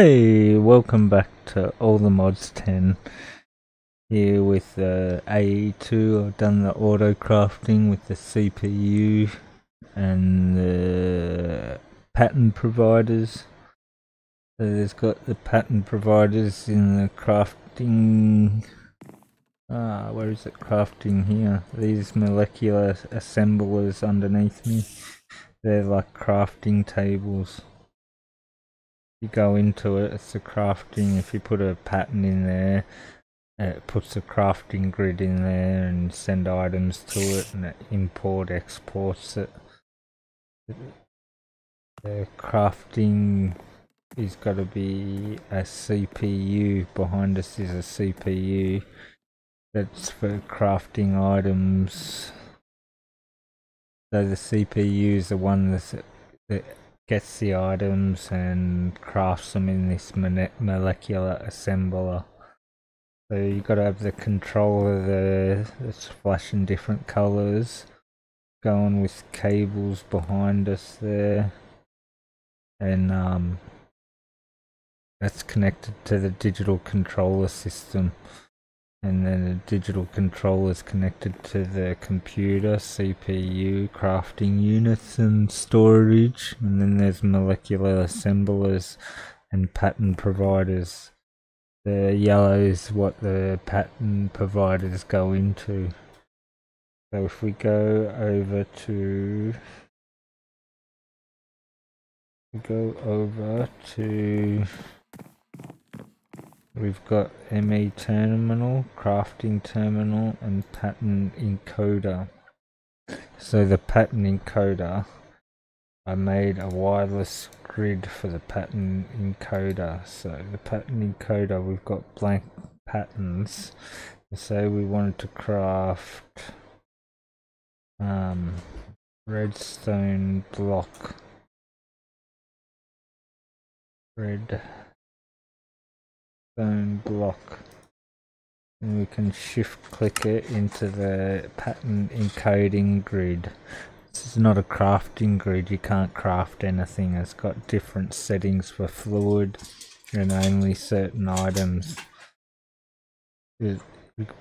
Hey, welcome back to All the Mods 10. Here with AE2, I've done the auto crafting with the CPU and the pattern providers. So there's got the pattern providers in the crafting. Where is it? Crafting here. These molecular assemblers underneath me. They're like crafting tables. You go into it, it's the crafting. If you put a pattern in there, it puts a crafting grid in there and send items to it, and it import exports it. The crafting is got to be a CPU. Behind us is a CPU that's for crafting items. So the CPU is the one that gets the items and crafts them in this molecular assembler. So you got to have the controller there that's flashing different colours, going with cables behind us there, and that's connected to the digital controller system, and then the digital controller is connected to the computer, CPU, crafting units and storage, and then there's molecular assemblers and pattern providers. The yellow is what the pattern providers go into. So if we go over to we've got ME terminal, crafting terminal, and pattern encoder. So the pattern encoder, I made a wireless grid for the pattern encoder. So the pattern encoder, we've got blank patterns. So we wanted to craft redstone block. And we can shift click it into the pattern encoding grid. This is not a crafting grid, you can't craft anything. It's got different settings for fluid and only certain items. We're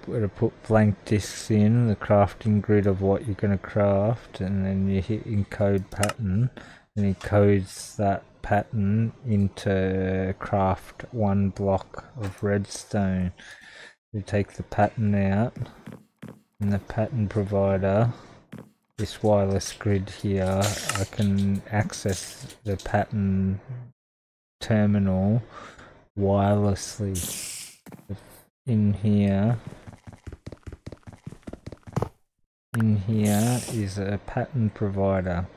going to put blank discs in the crafting grid of what you're going to craft, and then you hit encode pattern, and it encodes that pattern into craft one block of redstone. You take the pattern out, and the pattern provider, this wireless grid here, I can access the pattern terminal wirelessly. In here is a pattern provider.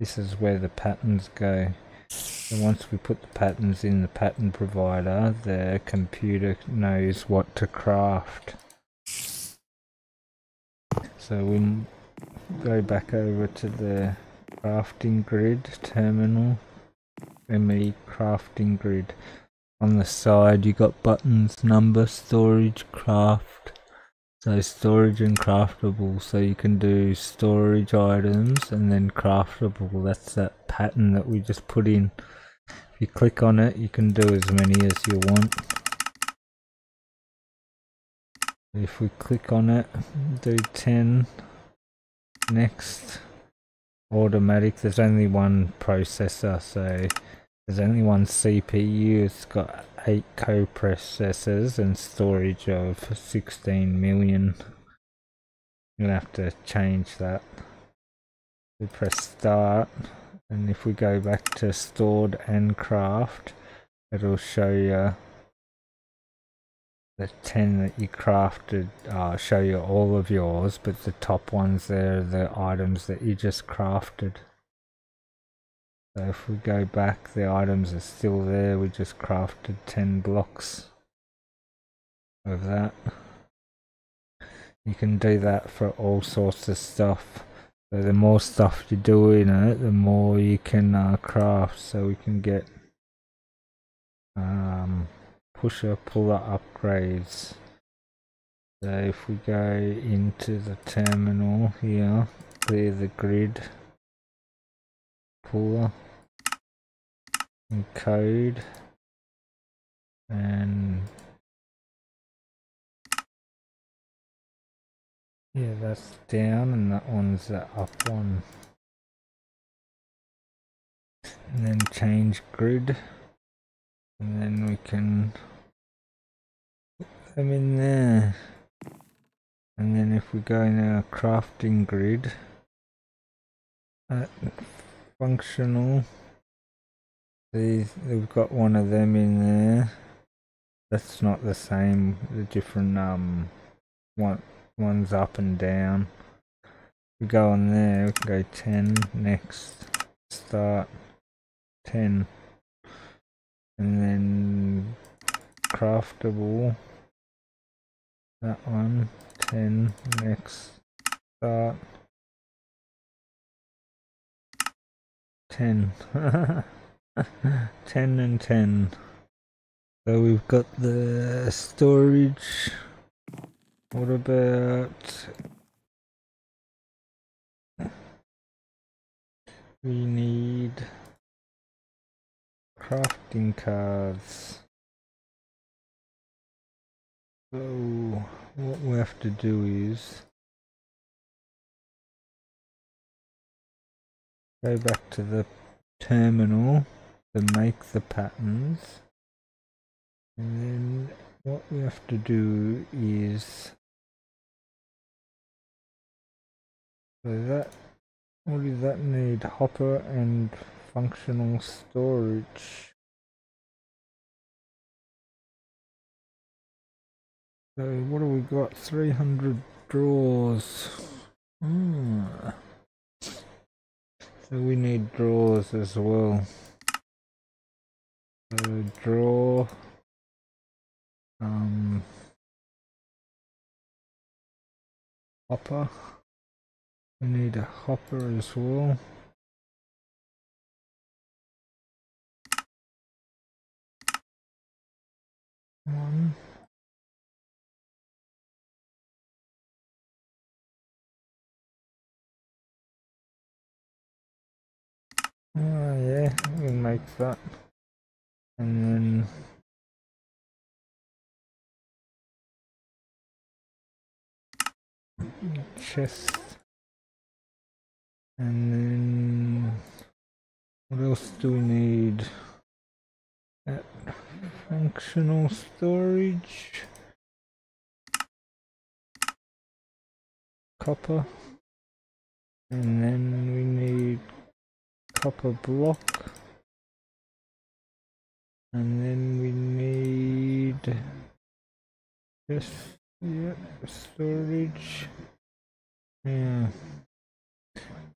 This is where the patterns go. So once we put the patterns in the pattern provider, the computer knows what to craft. So we go back over to the crafting grid terminal, ME crafting grid. On the side you got buttons, number, storage, craft. So storage and craftable, so you can do storage items and then craftable. That's that pattern that we just put in. If you click on it, you can do as many as you want. If we click on it, do 10, next, automatic. There's only one processor, so there's only one CPU. It's got 8 coprocessors and storage of 16 million. You'll have to change that. We press start, and if we go back to stored and craft, it'll show you the 10 that you crafted. I'll show you all of yours, but the top ones there are the items that you just crafted. So if we go back, the items are still there. We just crafted 10 blocks of that. You can do that for all sorts of stuff. So the more stuff you do in it, the more you can craft. So we can get pusher puller upgrades. So if we go into the terminal here, clear the grid, puller, encode, and yeah, that's down and that one's the up one, and then change grid, and then we can put them in there. And then if we go in our crafting grid at functional, these, we've got one of them in there. That's not the same, the different one's up and down. We go on there, we can go 10, next, start 10, and then craftable, that one, 10, next, start 10. 10 and 10. So we've got the storage. What about, we need crafting cards. So what we have to do is go back to the terminal to make the patterns, and then what we have to do is, so that, what does that need? Hopper and functional storage. So what do we got? 300 drawers. So we need drawers as well. So draw, hopper. We need a hopper as well. One. Oh yeah, we'll make that, and then chest, and then what else do we need? That functional storage, copper, and then we need copper block, and then we need just, yeah, storage, yeah,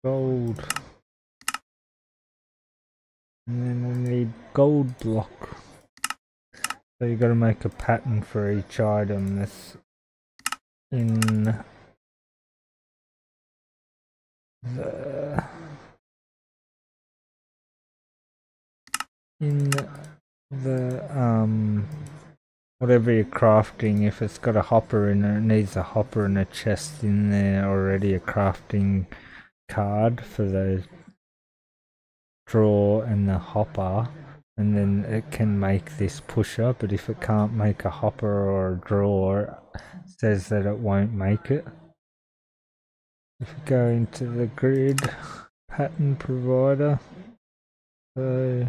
gold, and then we need gold block. So you got to make a pattern for each item that's in the whatever you're crafting. If it's got a hopper in it, it needs a hopper and a chest in there already, a crafting card for the drawer and the hopper, and then it can make this pusher. But if it can't make a hopper or a drawer, it says that it won't make it. If you go into the grid pattern provider, so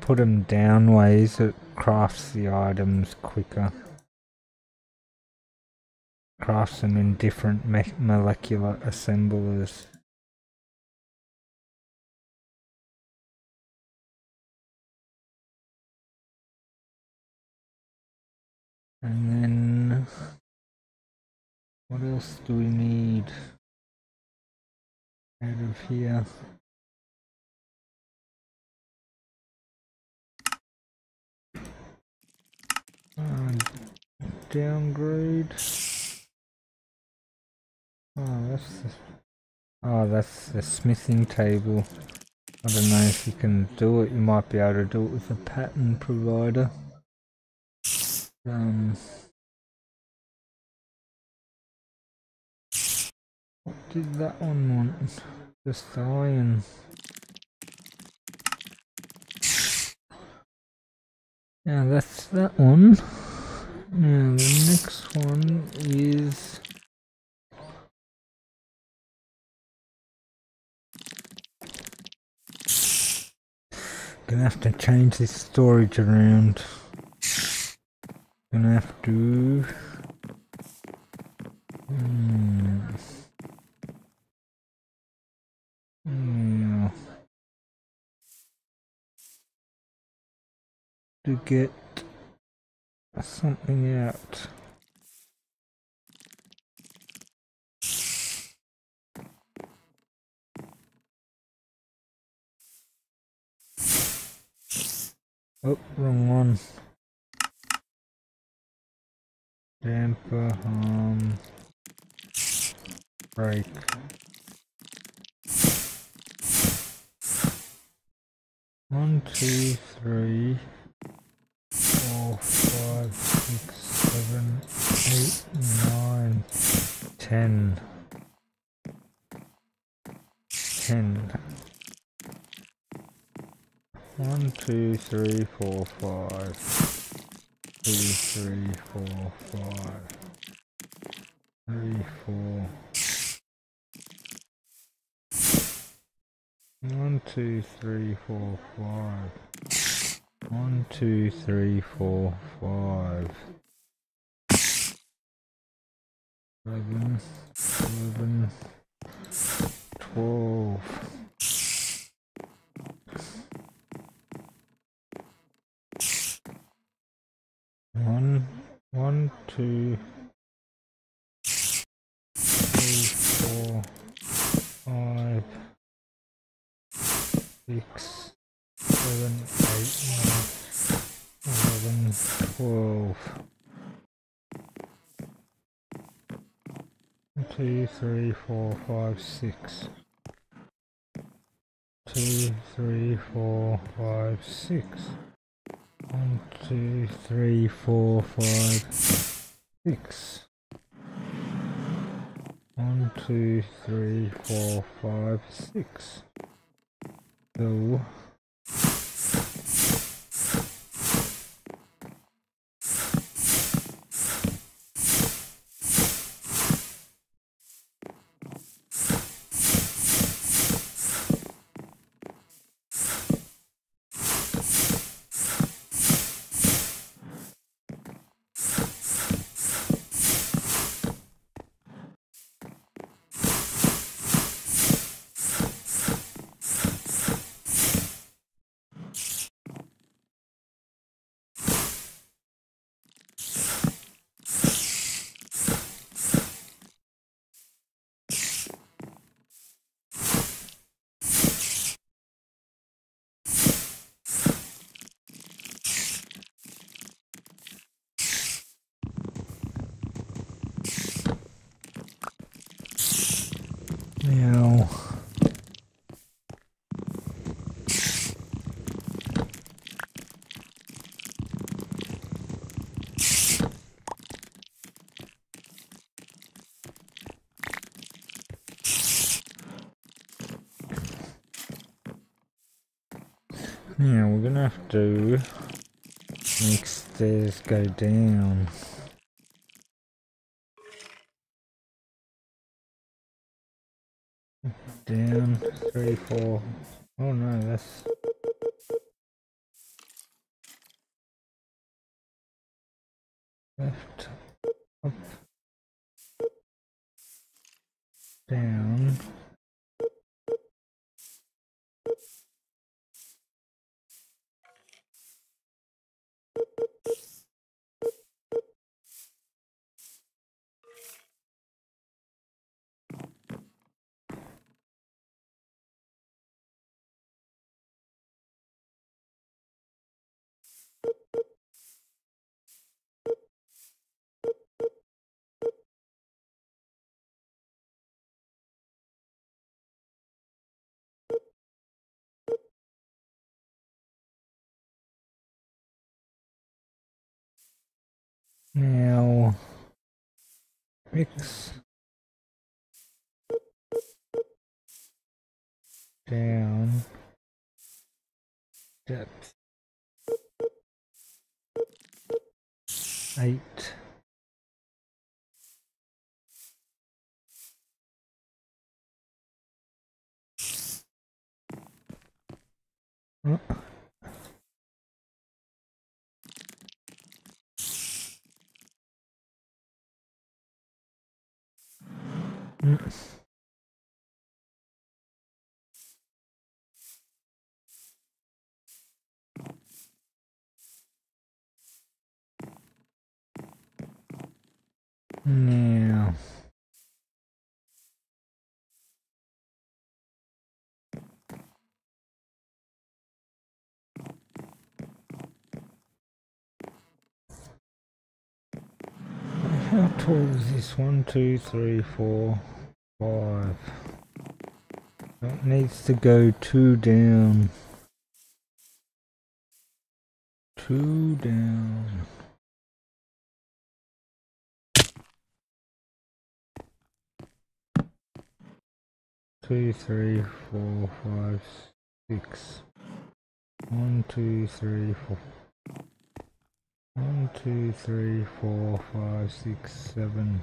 put them down ways, it crafts the items quicker. Crafts them in different molecular assemblers. And then what else do we need out of here? Downgrade. Oh, that's the smithing table. I don't know if you can do it. You might be able to do it with a pattern provider. What did that one want? Just dying. Now that's that one. Now the next one is gonna have to change this storage around. Gonna have to to get something out. Oh, wrong one. Damper, break. One, two, three. 4, 5, 6, 7, 8, 9, 10. 10. 1, 2, 3, 4, 5. 2, 3, 4, 5. 3, 4. 1, 2, 3, 4, 5. 1, 2, 3, 4, 5. 11, 12. 1, 2, 3, 4, 5, 6, 7, 8, 9, 11, 12. 2, 3, 4, 5, 6. 2, 3, 4, 5, 6. 1, 2, 3, 4, 5, 6. 1, 2, 3, 4, 5, 6. 2. Yeah, we're gonna have to make stairs go down. Down, 3, 4. Oh no, that's... left, up, down. Now, mix down depth 8. Oh. Now how tall is this? 1, 2, 3, 4, 5. It needs to go 2 down. 2 down. Two, three, four, five, six. 1, 2, 3, 4. 1, 2, 3, 4, 5, 6, 7. 7.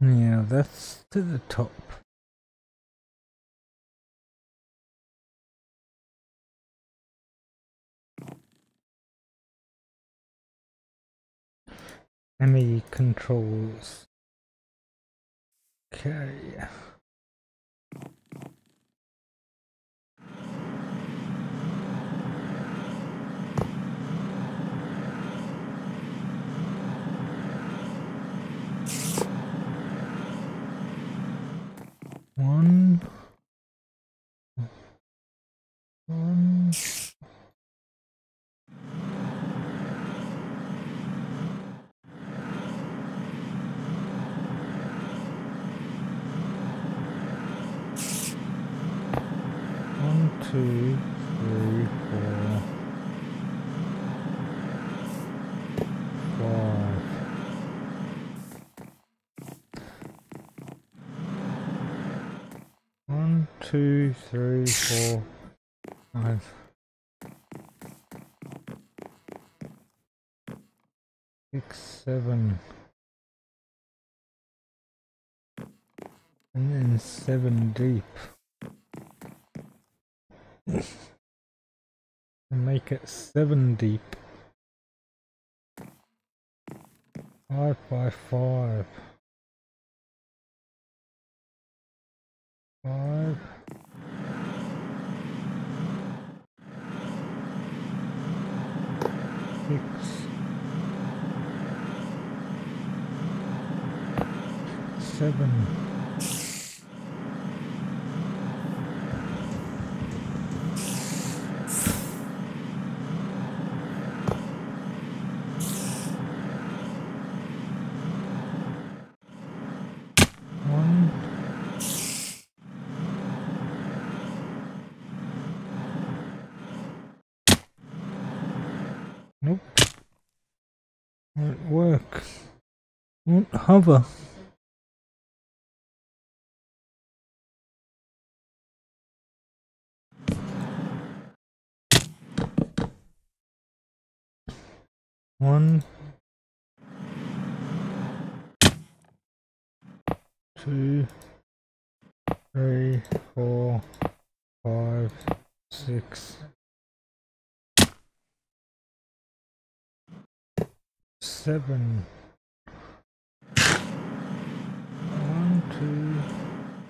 Now that's to the top. ME controls. Okay. One. One, 2, 3, 4, 5. Two, three, four, five, 6, 7, and then 7 deep. And make it 7 deep. 5 by 5. 5. 6, 7. 1 hover. One, 2, 3, 4, 5, 6, 7. 1,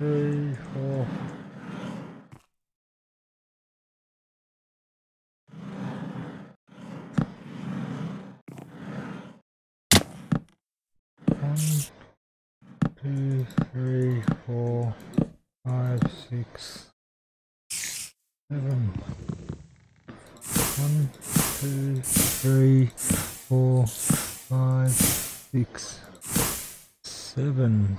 2, 3, 4. 1, 2, 3, 4, 5, 6, 7. 1, two, three, four, five, six, seven.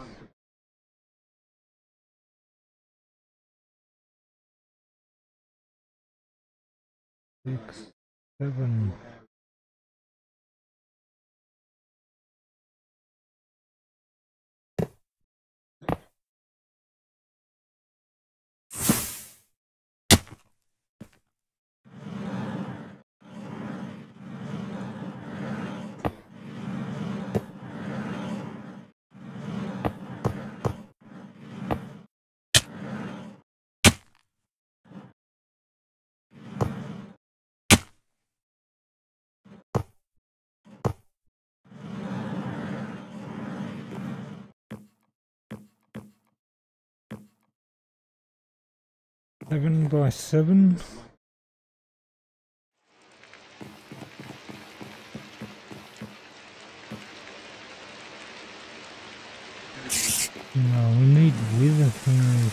Seven by seven. No, we need wither things.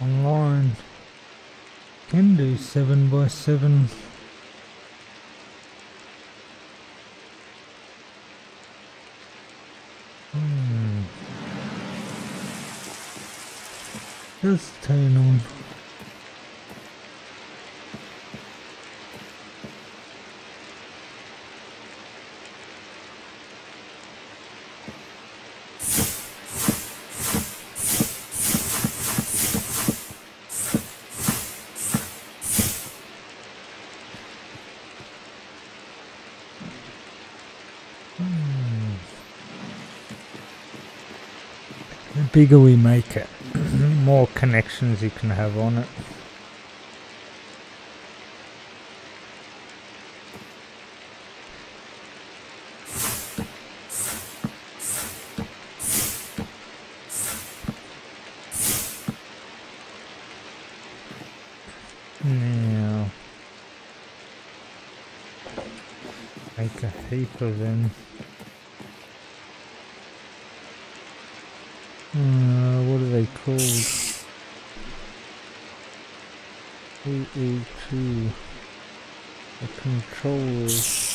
Online can do 7 by 7. Let's turn on. The bigger we make it, more connections you can have on it. Now, make a heap of them. What are they called? AE2, the controllers.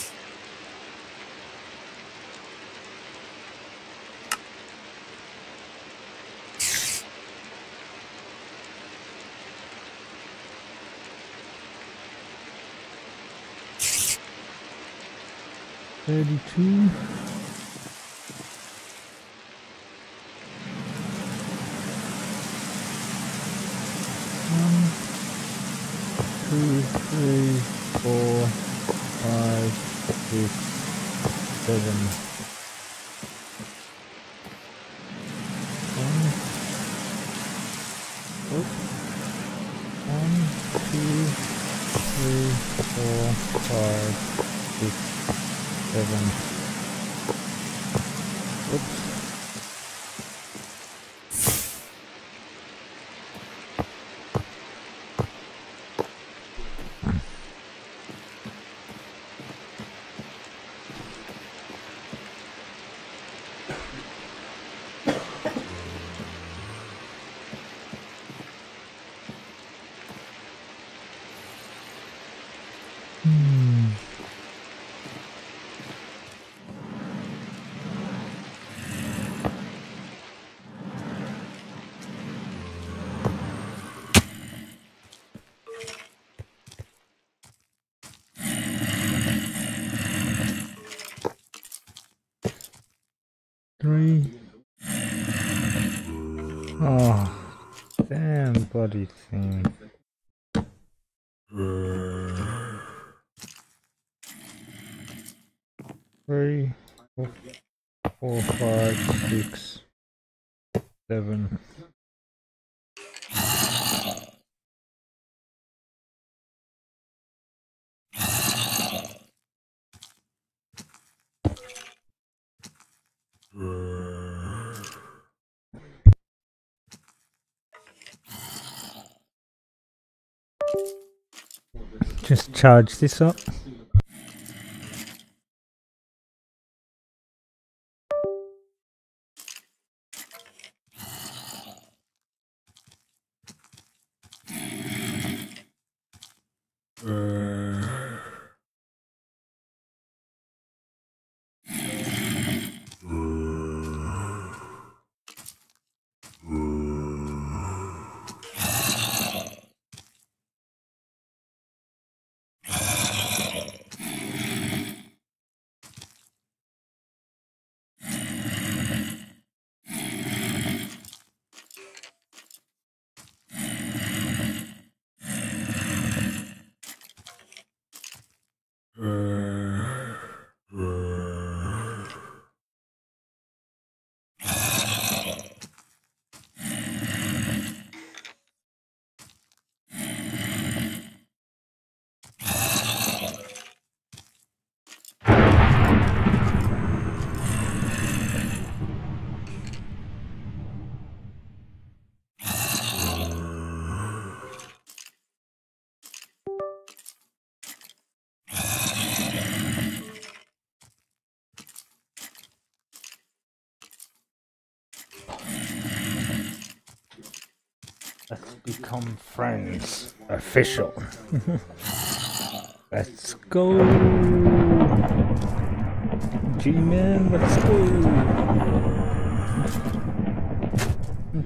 Bloody thing. Three, four, 5, 6, 7. Just charge this up. Let's become friends. Official. Let's go. G-Man, let's go.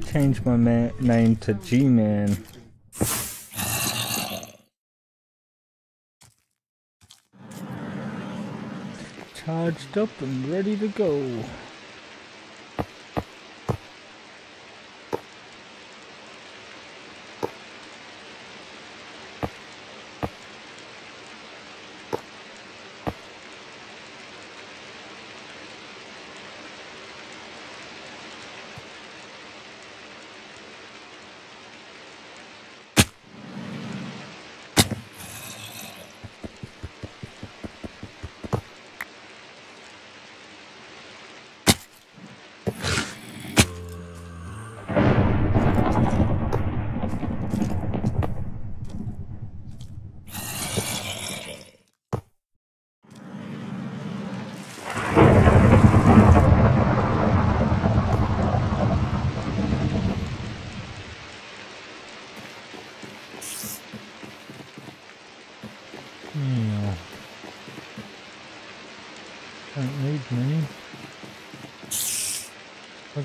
Change my name to G-Man. Charged up and ready to go.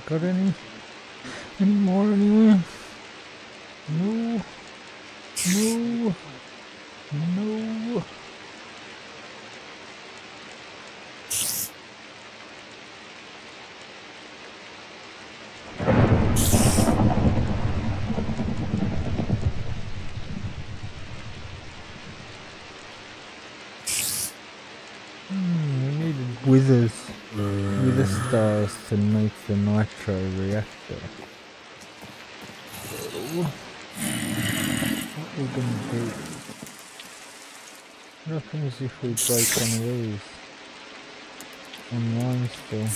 Got any more anywhere? No, no, no. We needed withers. The stars to make the nitro reactor. So, what we gonna do? What happens if we break one of these? On limestone.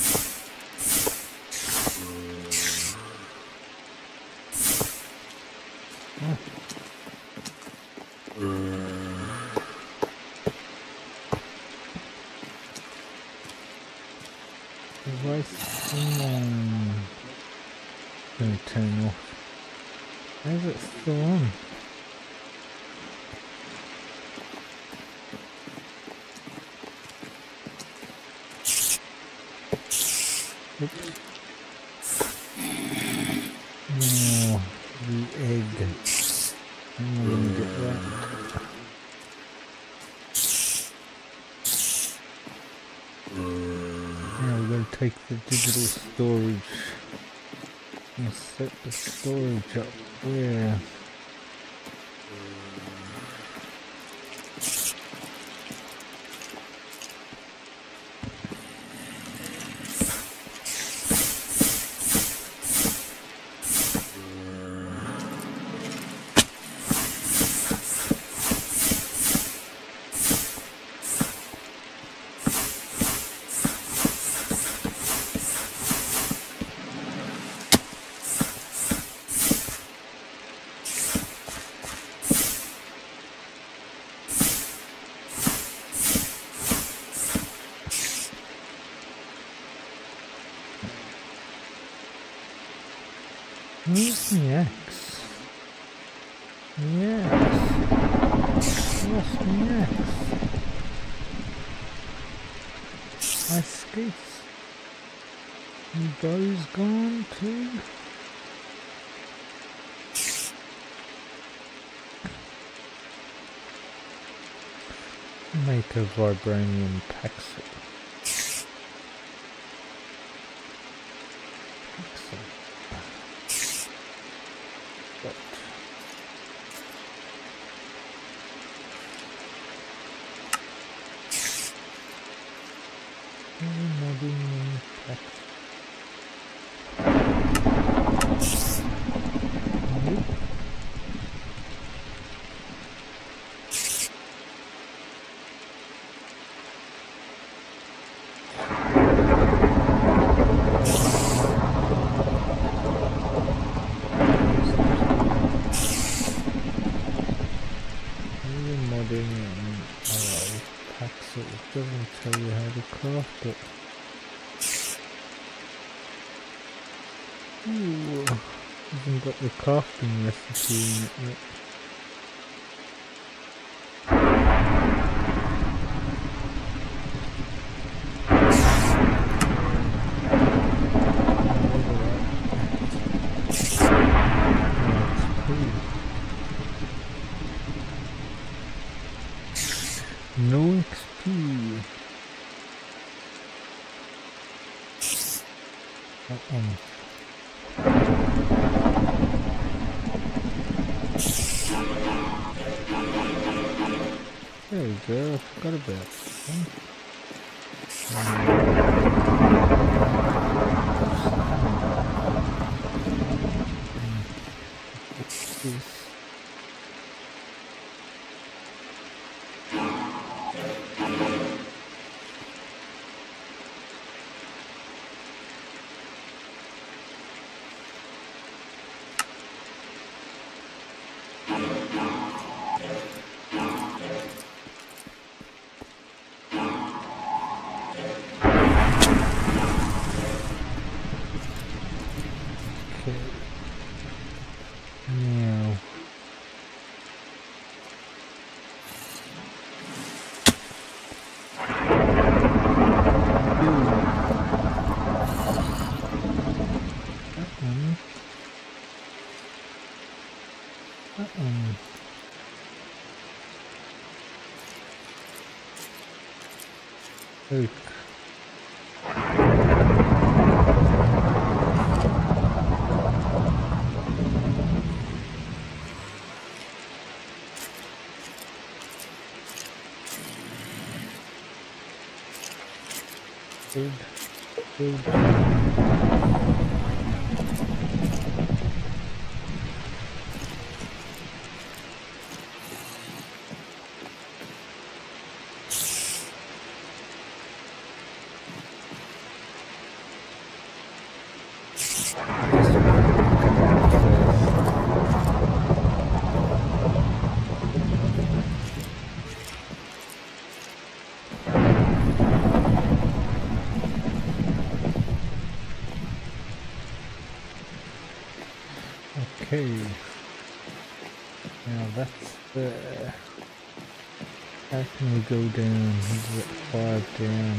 The digital storage. I'll set the storage up there. Make a vibranium paxel. But modern paxel. Ooh. Hasn't got the crafting recipe in it yet. Go down, he's at 5 down.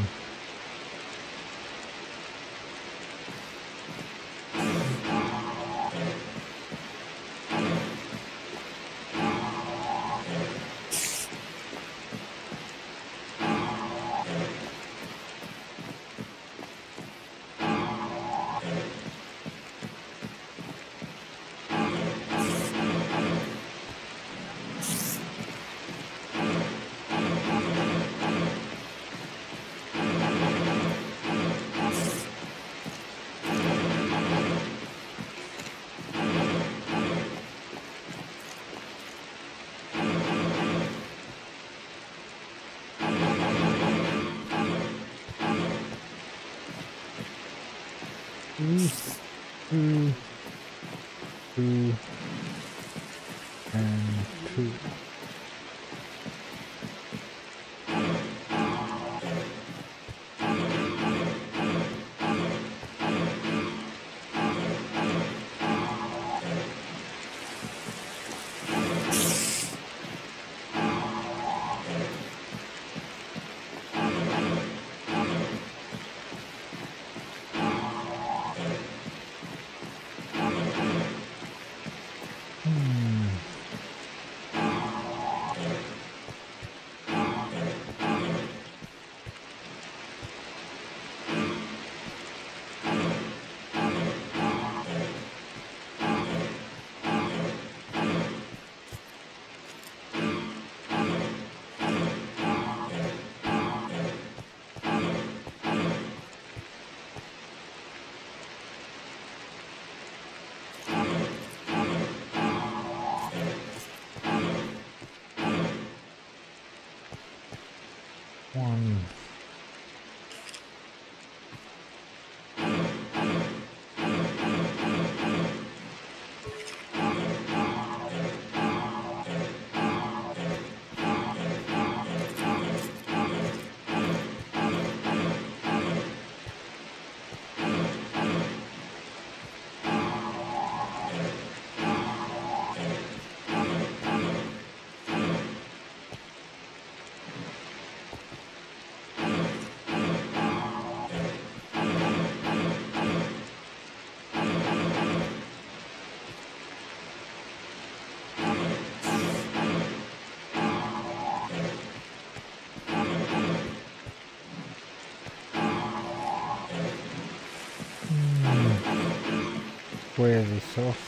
square this off.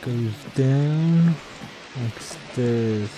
Goes down like stairs.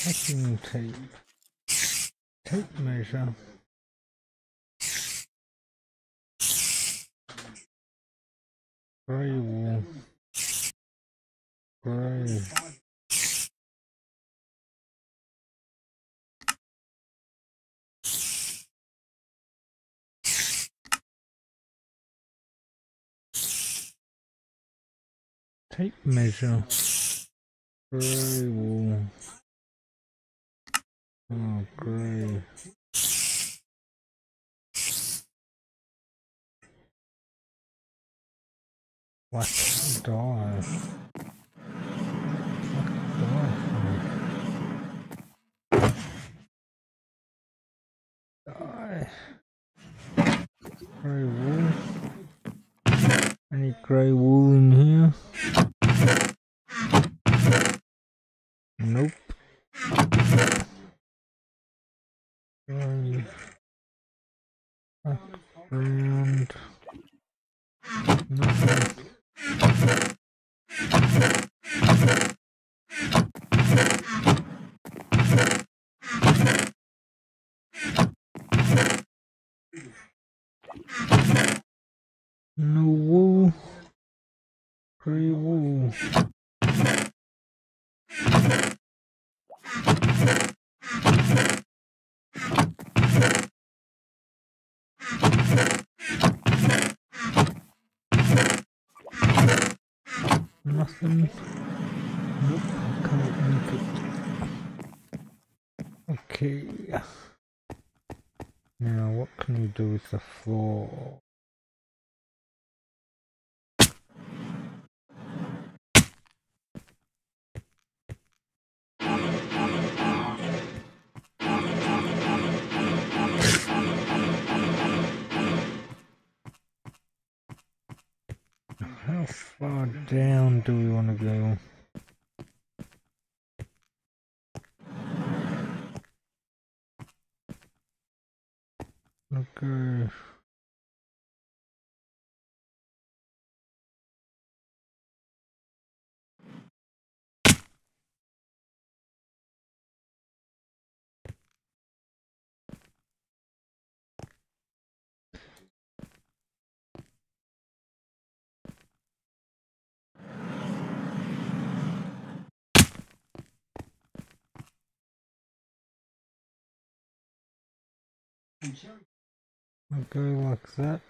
Packing tape, tape measure. Grey wool. Grey. Tape measure. Grey wool. Oh, great. What door? What door? Grey wool. Any grey wool in here? Nope. Background. Nothing. No wool. Grey wool. Nothing. Nope, I can't make it. Okay. Now, what can we do with the floor? How far down do we want to go? Okay. I'll go like that.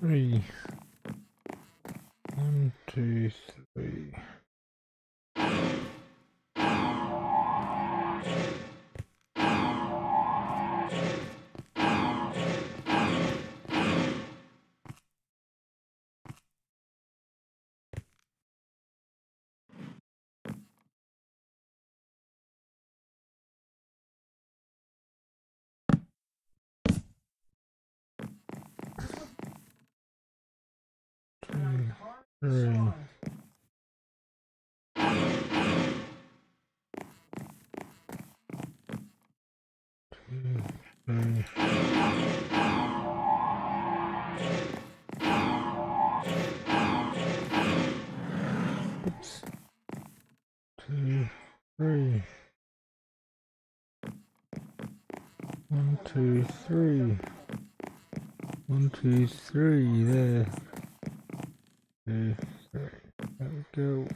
Three. 1, 2, 3. Three. 2, 3. Oops. 2, 3. 1, 2, 3. 1, 2, 3. There. There we go.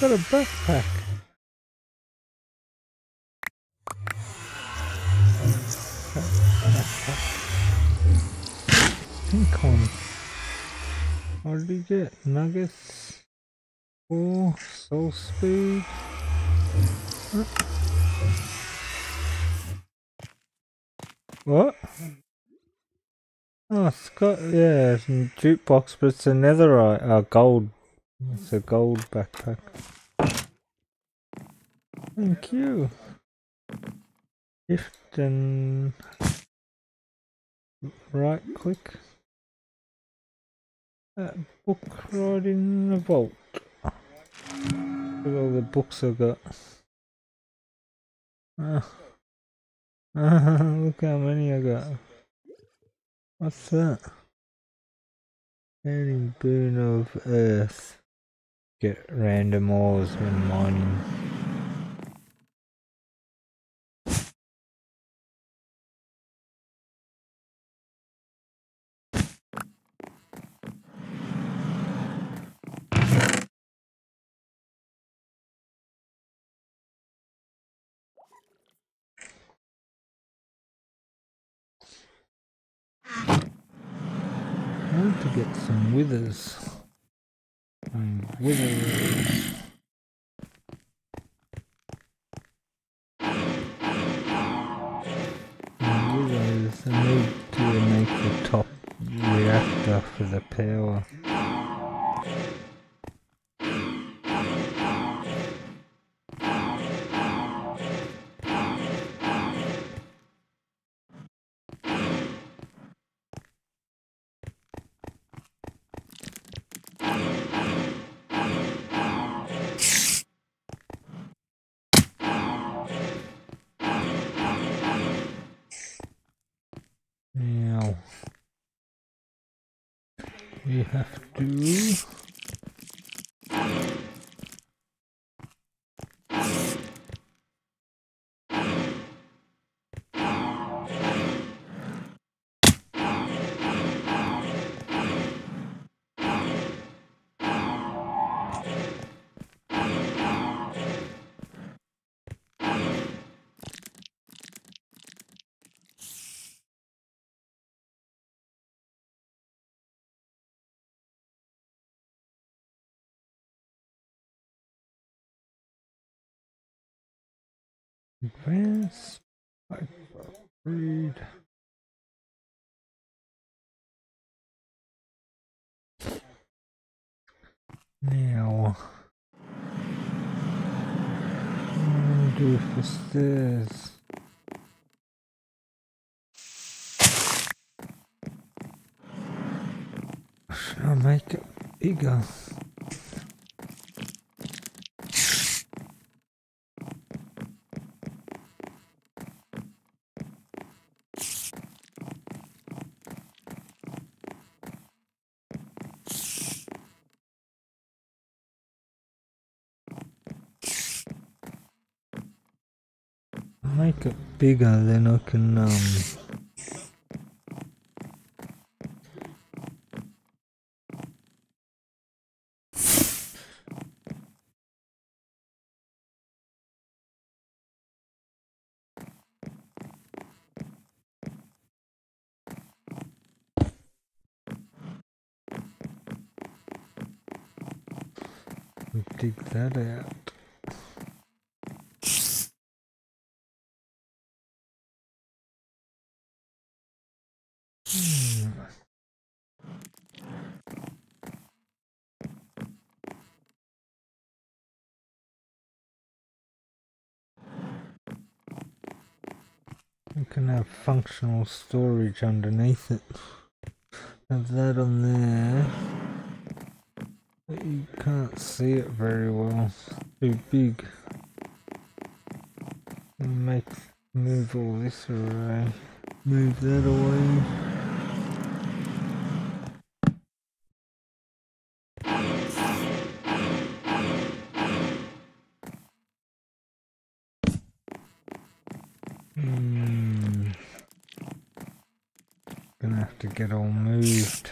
Got a backpack. Incon. What did you get? Nuggets. 4. Soul speed. What? Oh, it's got, yeah, it's a jukebox, but it's a netherite. Gold. It's a gold backpack. Thank you. Shift and right click. That book right in the vault. Look at all the books I got. Look how many I got. What's that? Any boon of earth. Get random ores when mining. To get some withers. Withers. I need to make the top reactor for the power. We have to advance, upgrade. Now, what do we do for stairs? Should I make it bigger? Make it bigger, then I can dig that out. We can have functional storage underneath it. Have that on there. But you can't see it very well. It's too big. Move all this away. Move that away. To get all moved.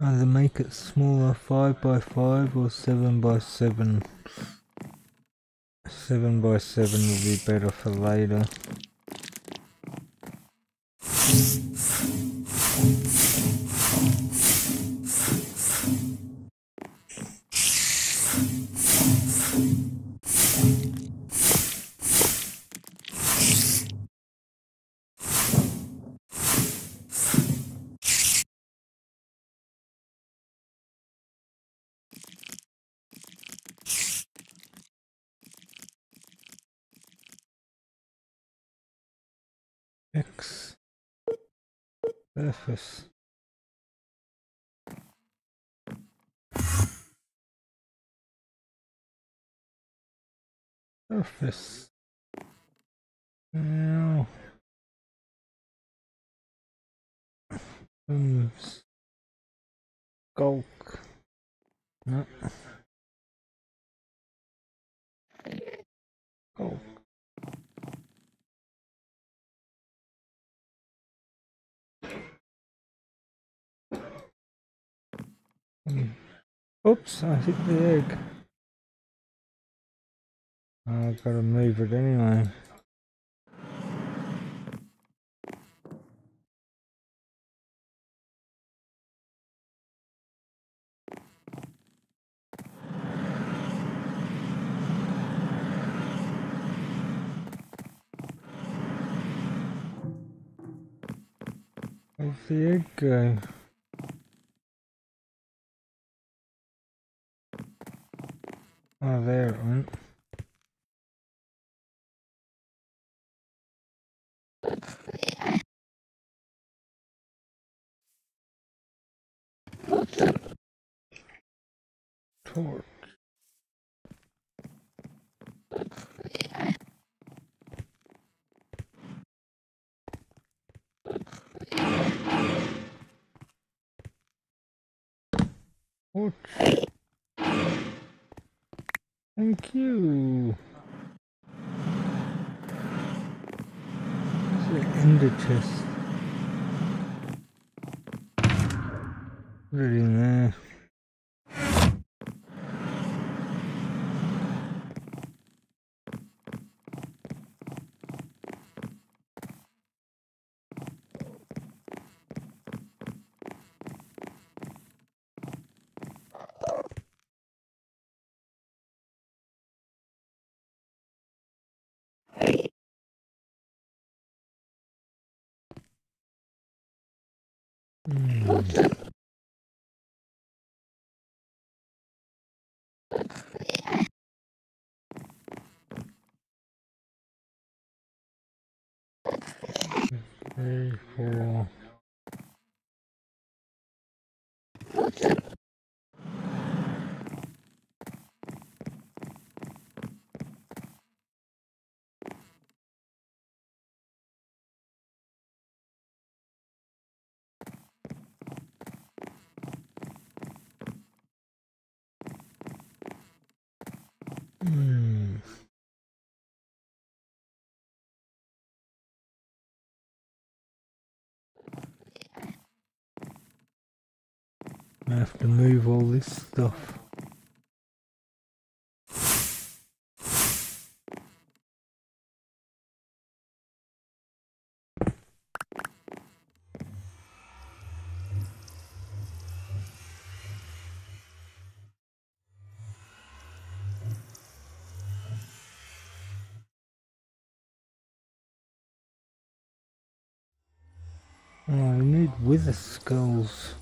Either make it smaller, 5 by 5 or 7 by 7. 7 by 7 will be better for later. X surface. Surface. Now moves. Gulk. No. Gulk. Oops, I hit the egg. I've got to move it anyway. Where's the egg going? Oh, there it went. Torch. Torch. Thank you. This is an ender chest. Put it in there. Four. I have to move all this stuff. Oh, I need wither skulls.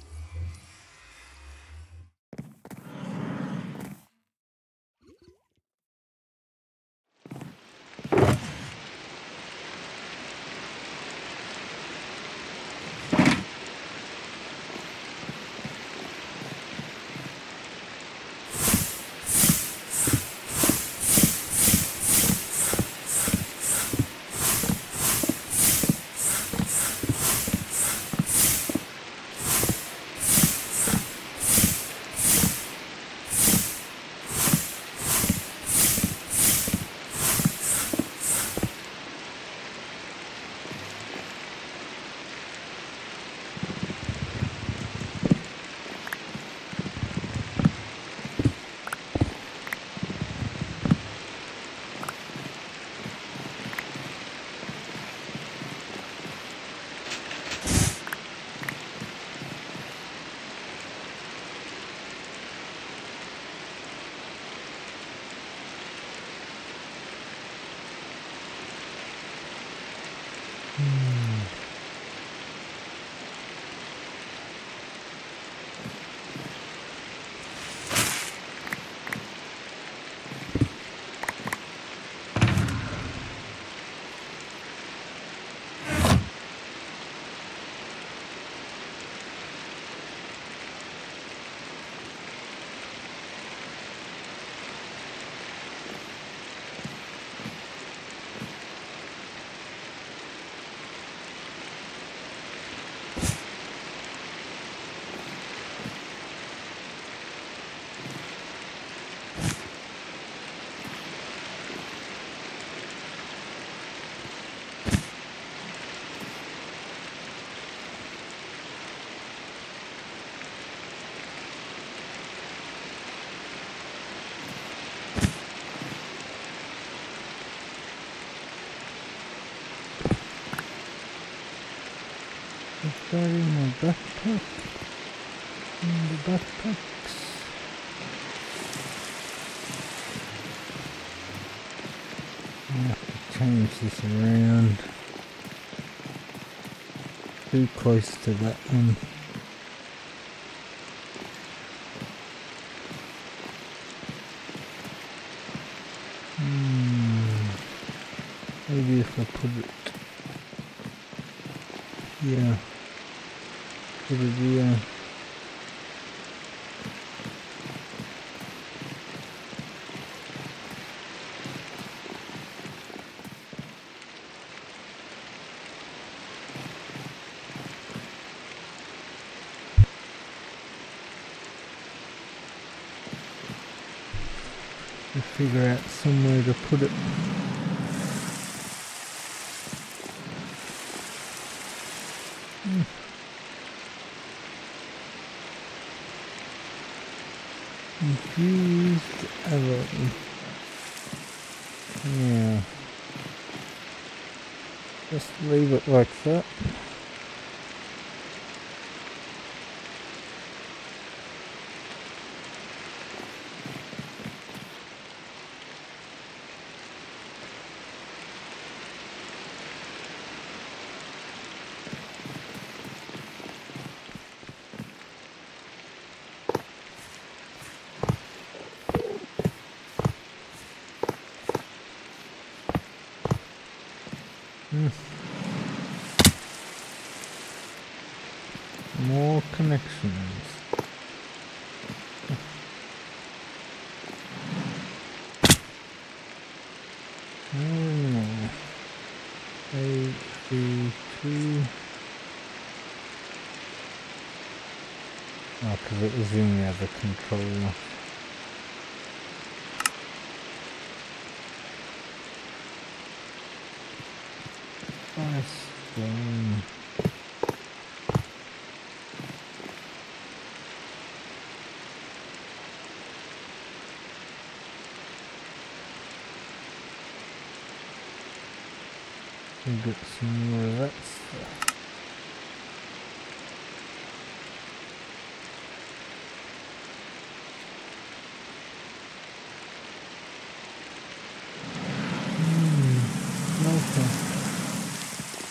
carry my backpack in the backpacks. I have to change this around. Too close to that one. Maybe if I put it, yeah, put it here. I'll figure out somewhere to put it. Confused everything. Yeah. Just leave it like that. More connections. Oh, AE2. Oh, because it was in the other controller. We'll get some more of that stuff.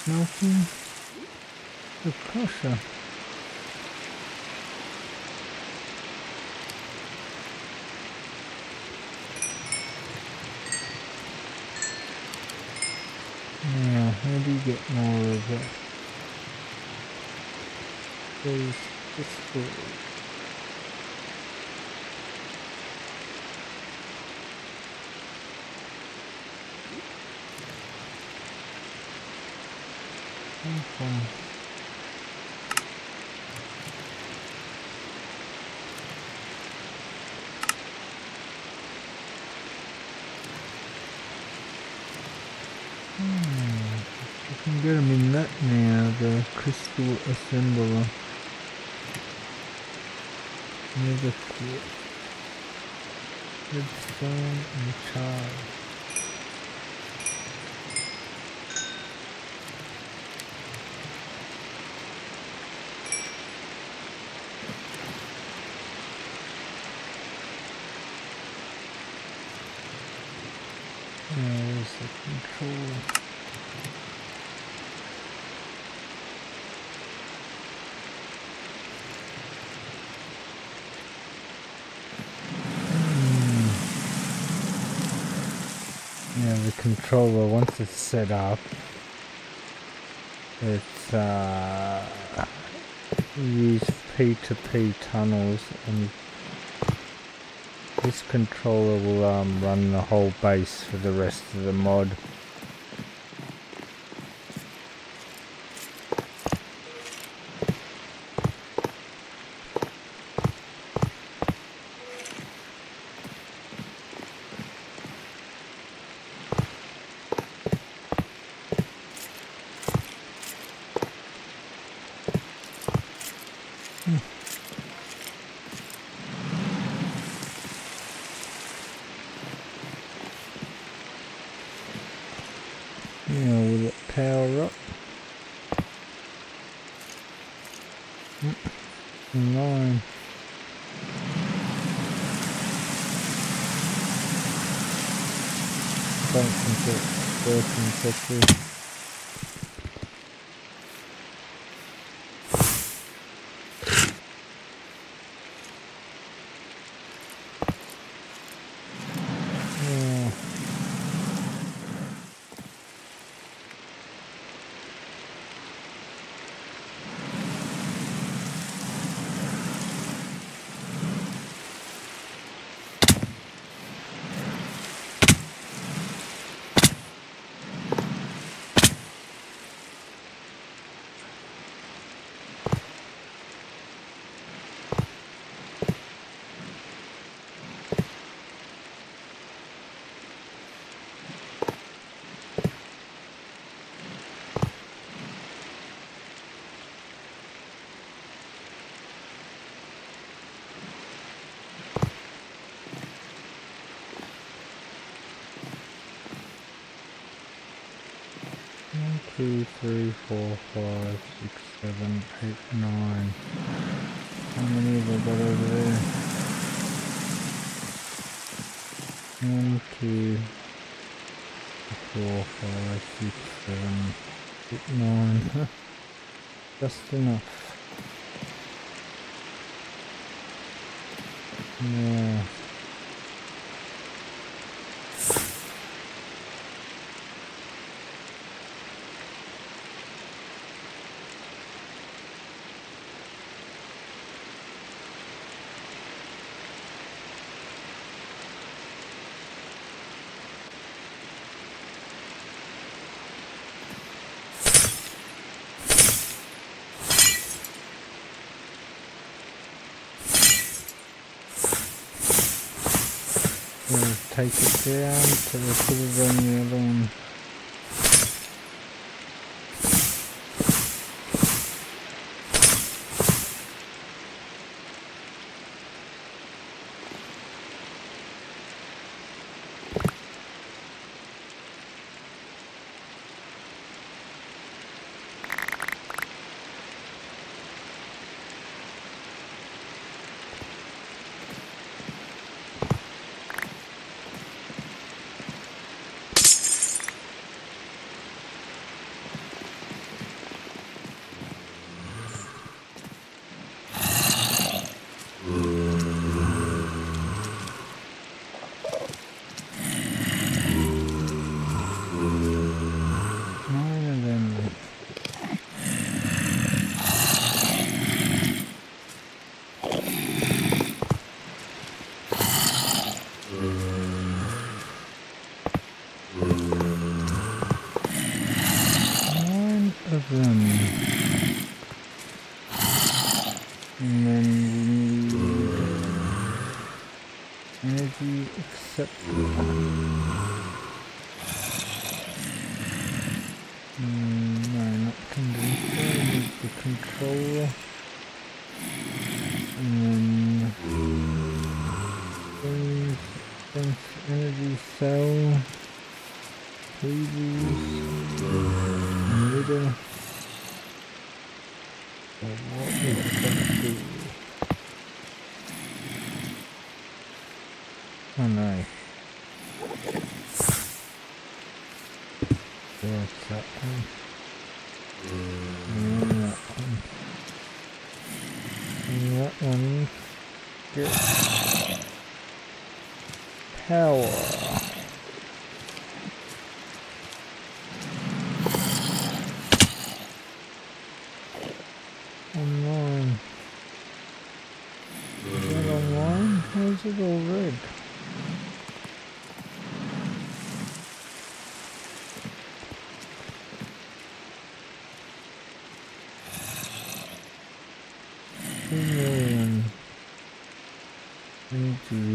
Melting the crusher. Yeah, how do you get more of that? Those crystals. You can get them in that now, the crystal assembler. Another clip. Redstone and char. There's the controller. Yeah, the controller, once it's set up, it's use P2P tunnels, and this controller will run the whole base for the rest of the mod. Now will it power up? function 13.2. Two, three, four, 5, 6, 7, 8, 9. How many have I got over there? 1, 2, 4, 5, 6, 7, 8, 9. Huh. Just enough. Yeah. Take it down to the silver on the other one.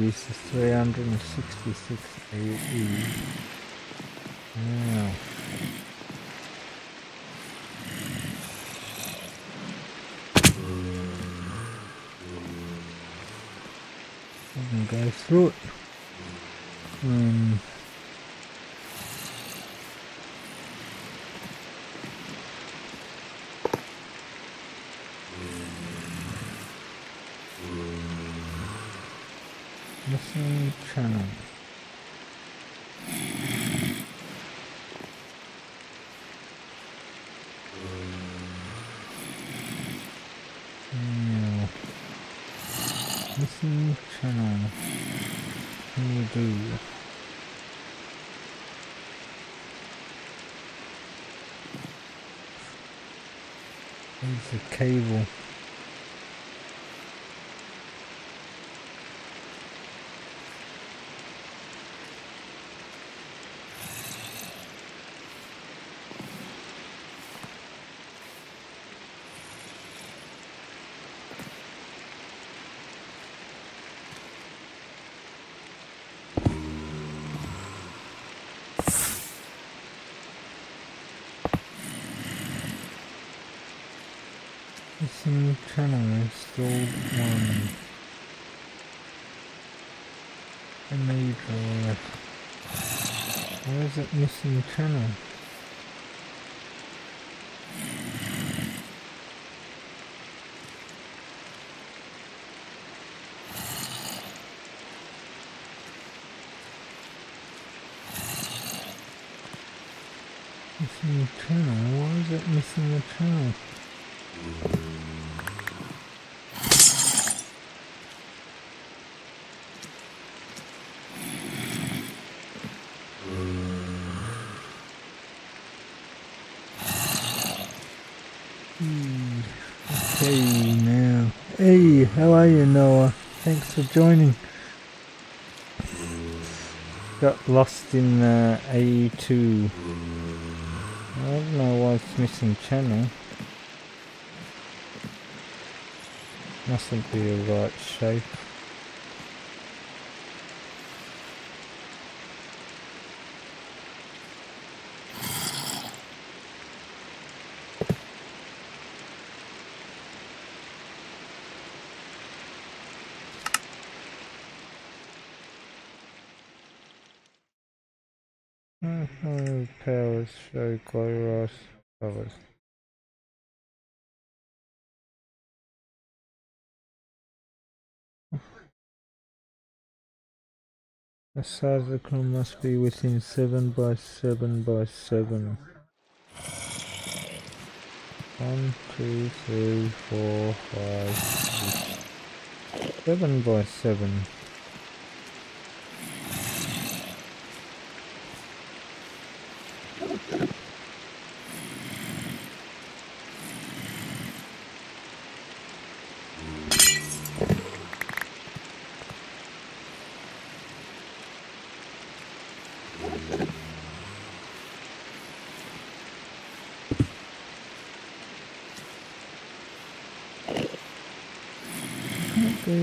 This is 366 AE. Wow. I can go through it. Missing channel. Listen channel. What do you do? Where's the cable? Channel installed 1 ME drive. Why is it missing channel? Missing channel? Why is it missing the channel? Hey, how are you, Noah? Thanks for joining. Got lost in AE2. I don't know why it's missing channel. Mustn't be the right shape. Powers show glow rice covers. The size of the column must be within 7 by 7 by 7. 1, 2, 3, 4, 5, 6. 7 by 7.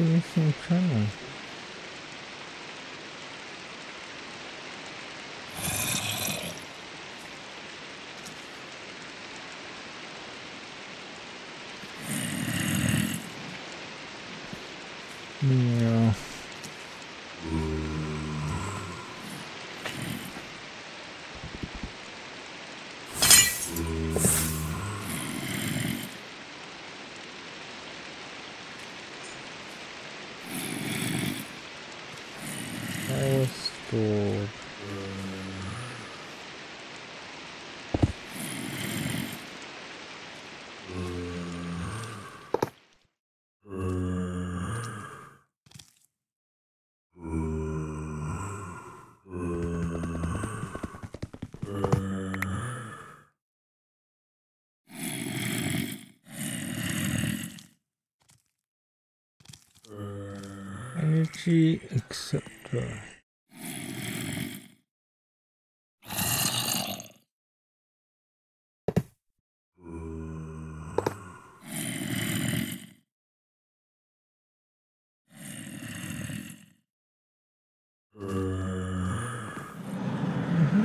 Missing channel. Yeah. Energy, etc. How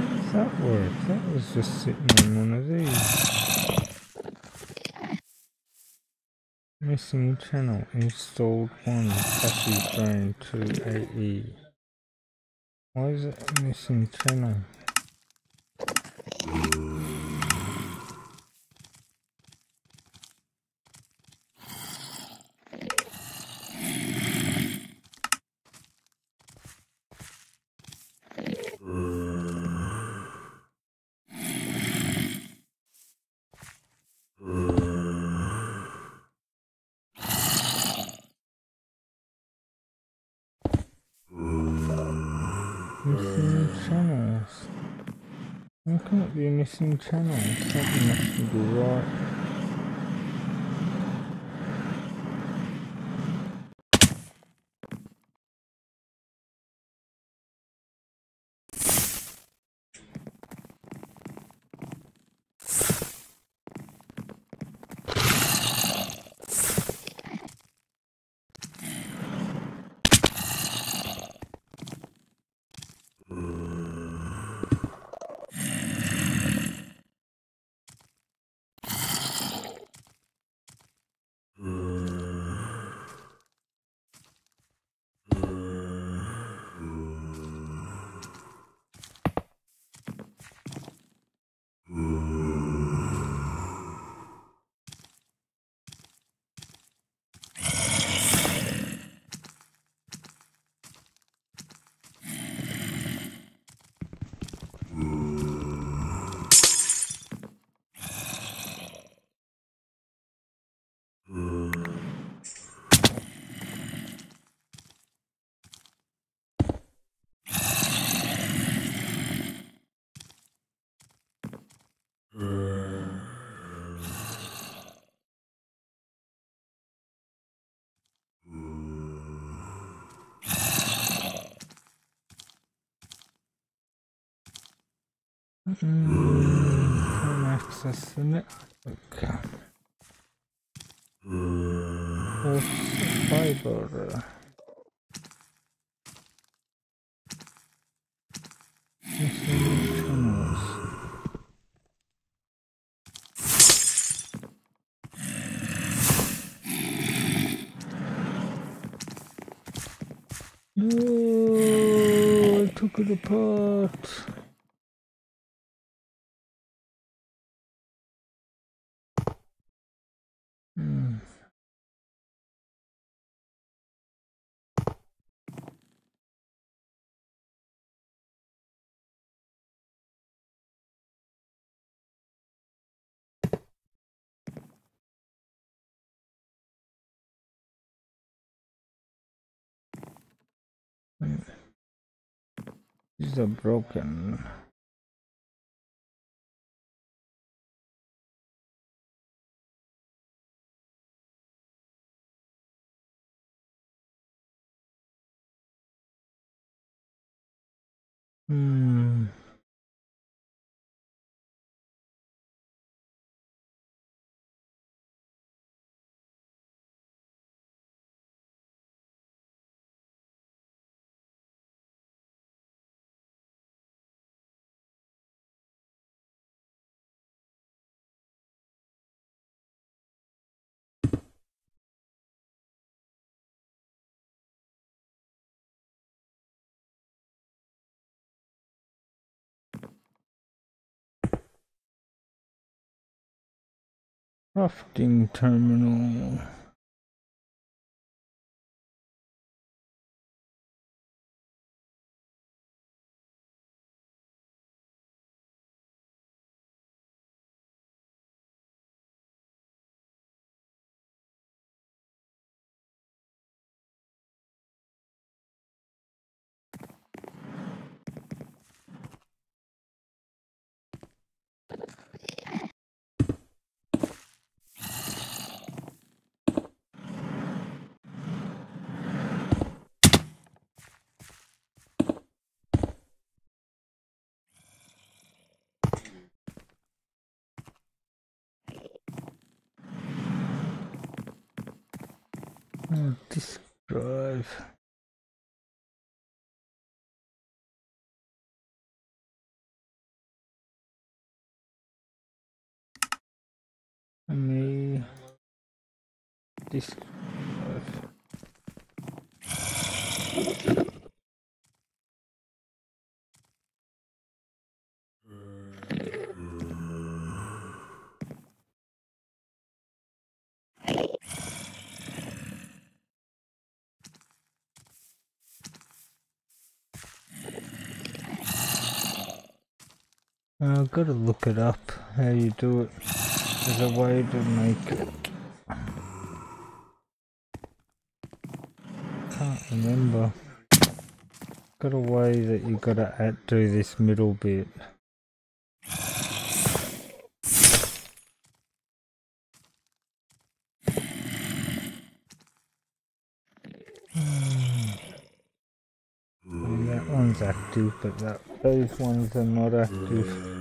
does that work? That was just sitting in one of these. Missing channel installed 1, passive drain to AE. Why is it missing channel? Missing channels. How can it be missing channels? Something must be right. Can I access the network? Fiber. No, I took it apart. These are broken. Crafting terminal. Disk drive. ME disk drive. I've got to look it up, how you do it. There's a way to make it. Can't remember. got a way that you gotta do this middle bit. And that one's active, but those ones are not active.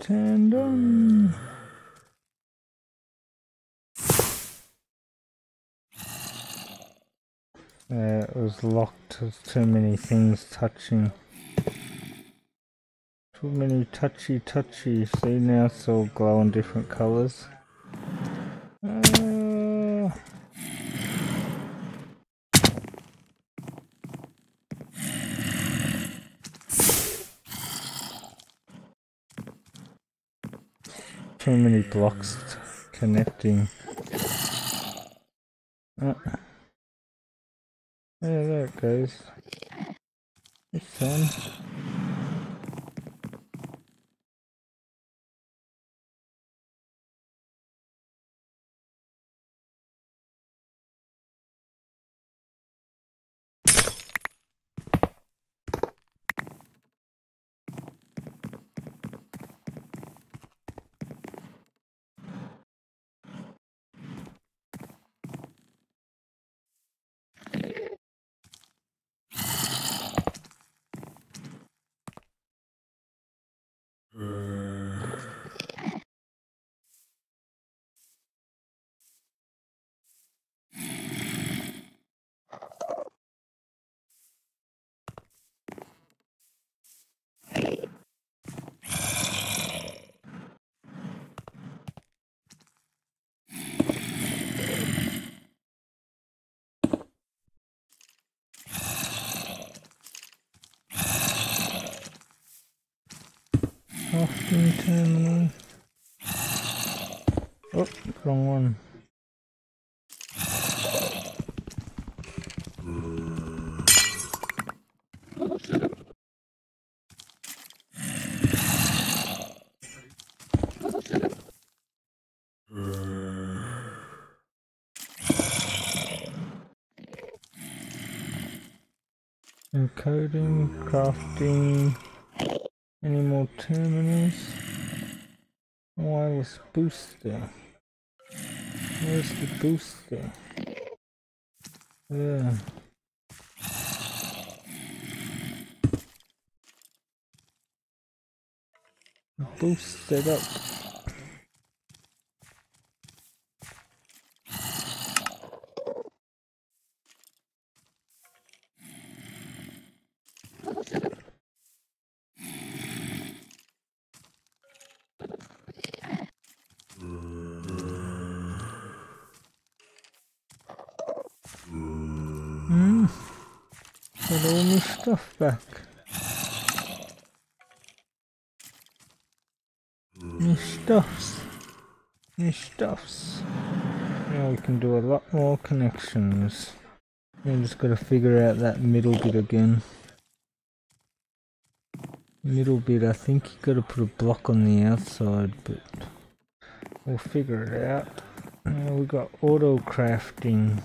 Turned on. It was locked with too many things touching. Too many touchy. See, now it's all glowing different colours. Too many blocks connecting. Yeah, there it goes. It's on. Often terminal. Oh, wrong one. Encoding, crafting. Any more terminals? Wireless booster. Where's the booster? There. Boost it up. Back. New stuffs. Now we can do a lot more connections. I'm just got to figure out that middle bit again. Middle bit, I think you got to put a block on the outside, but we'll figure it out. Now we got auto crafting.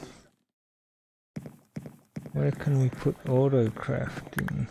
Where can we put auto crafting?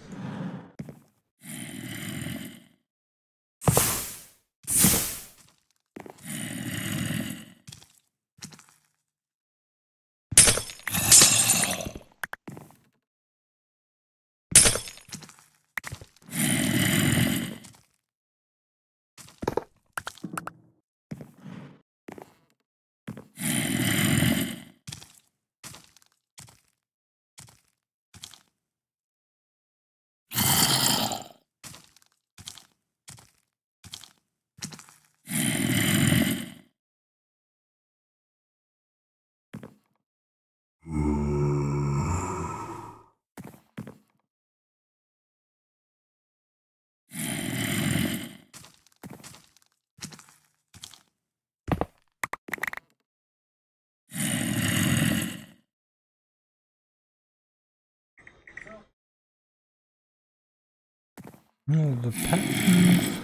All the patterns.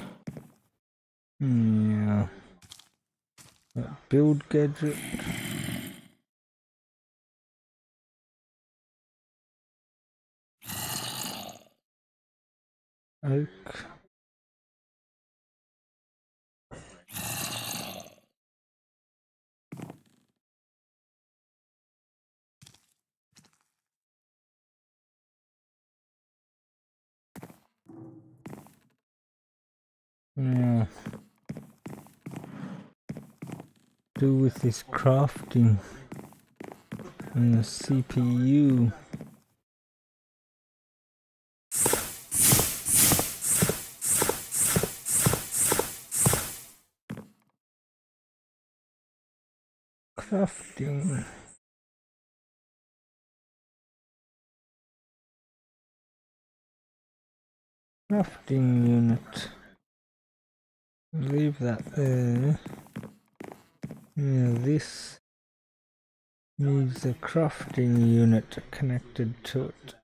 Yeah. That build gadget. Oak. Yeah. Do with this crafting and the CPU. Crafting. Crafting unit. Leave that there. Yeah, this needs a crafting unit connected to it.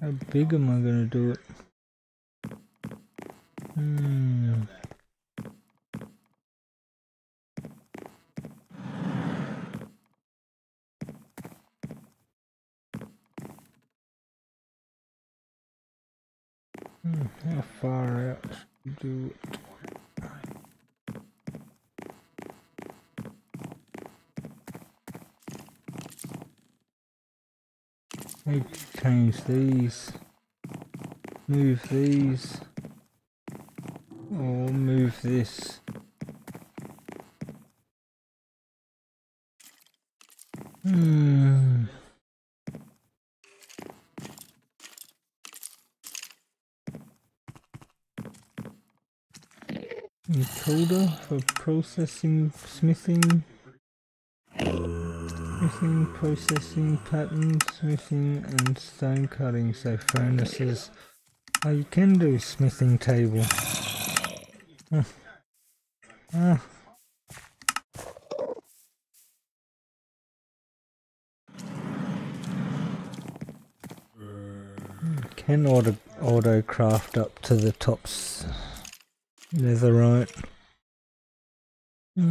How big am I going to do it? How far out should do it? Need to change these. Move these. Or move this. Encoder for processing, smithing, processing, pattern, smithing and stone cutting, so furnaces. Oh, you can do smithing table. You can auto craft up to the tops. Netherite. I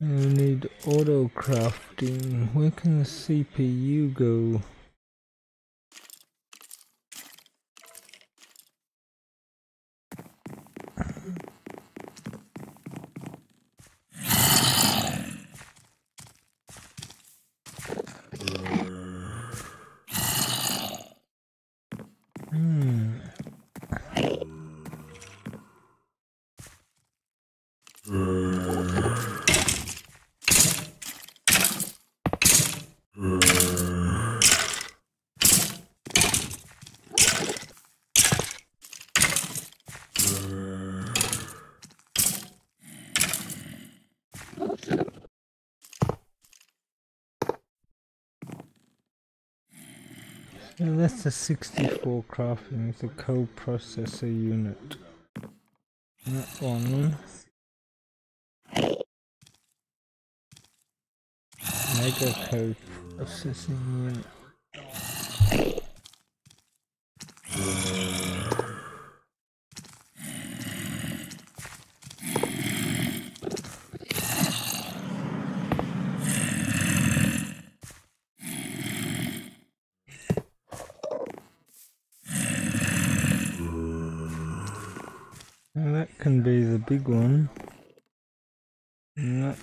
need auto crafting. Where can the CPU go? And that's a 64 crafting with a co-processor unit. That one. Mega co-processing unit. Can be the big one, and that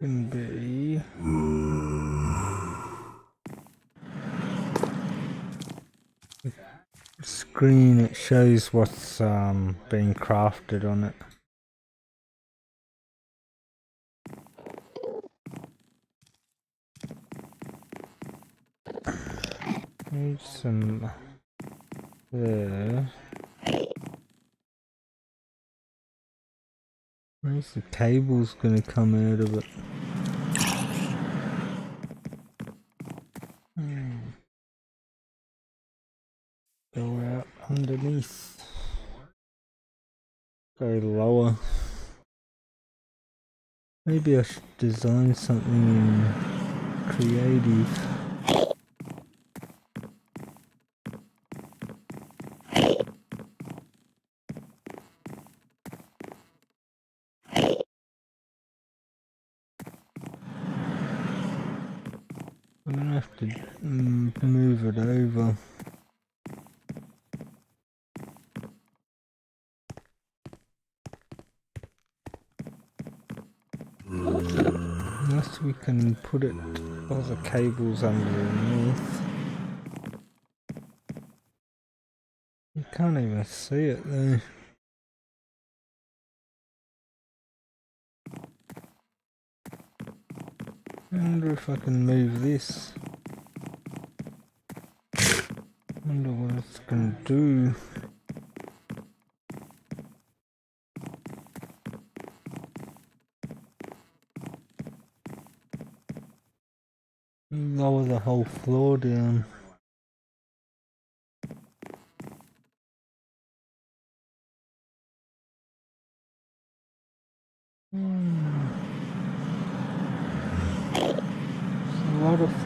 can be the screen. It shows what's being crafted on it. Need some there. Where's the cable's gonna come out of it? Go out underneath. Go lower. Maybe I should design something creative. I'm gonna have to move it over. Unless we can put it, all the cables underneath. You can't even see it though. I wonder if I can move this. I wonder what it's gonna do. Lower the whole floor down.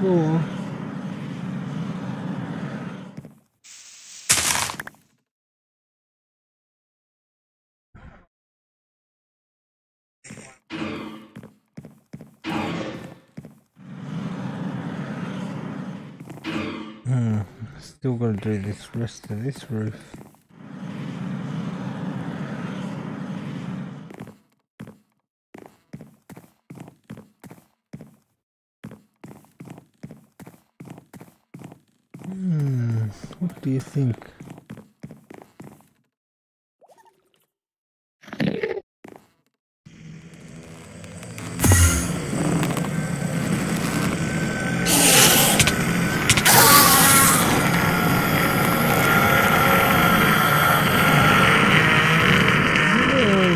Floor. Still gotta do this rest of this roof. What do you think?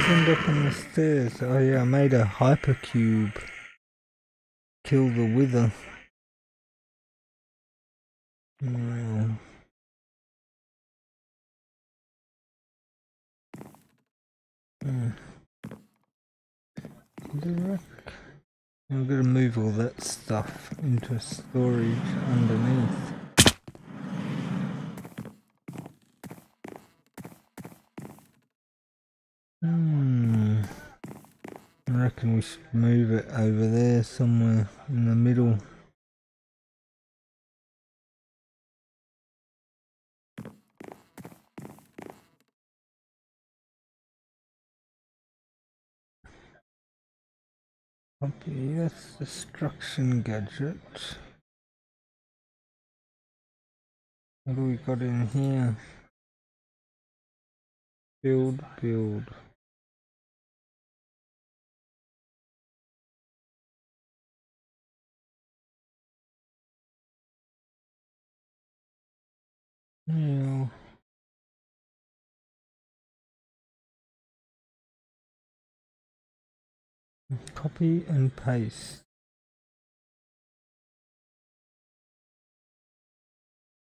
End up on the stairs. Oh yeah, I made a hypercube. Kill the wither. I'm gonna move all that stuff into storage underneath. I reckon we should move it over there somewhere in the middle. Okay, that's destruction gadget. What do we got in here? Build. Yeah. Copy and paste.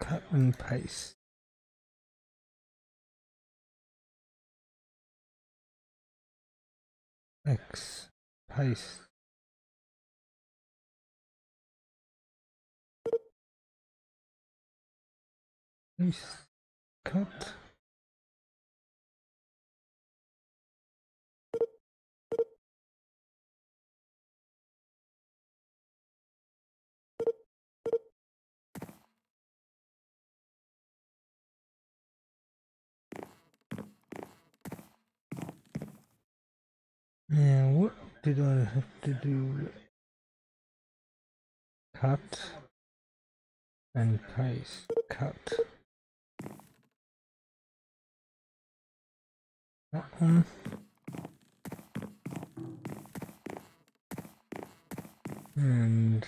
Cut and paste. X. Paste. Paste. Cut. Now, what did I have to do? Cut and paste. Cut. That one. And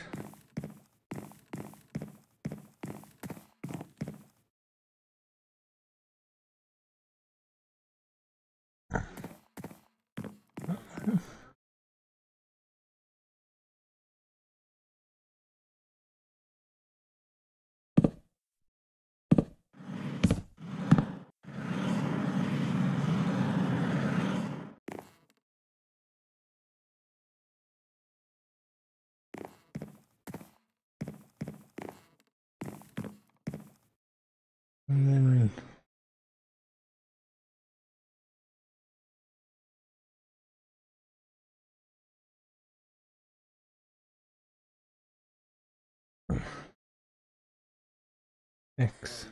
X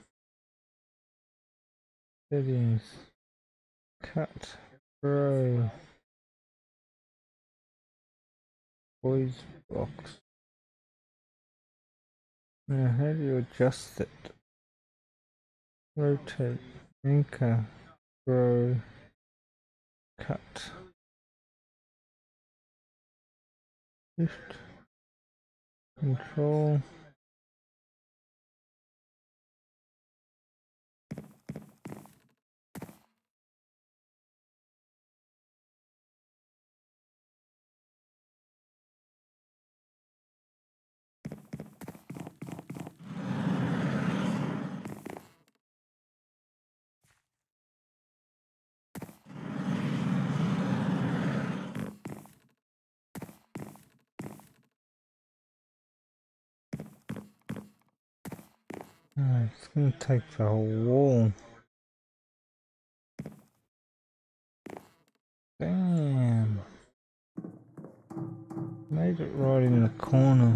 settings cat pro voice box. Now how do you adjust it? Rotate anchor pro cut shift control. It's going to take the whole wall. Damn. Made it right in the corner.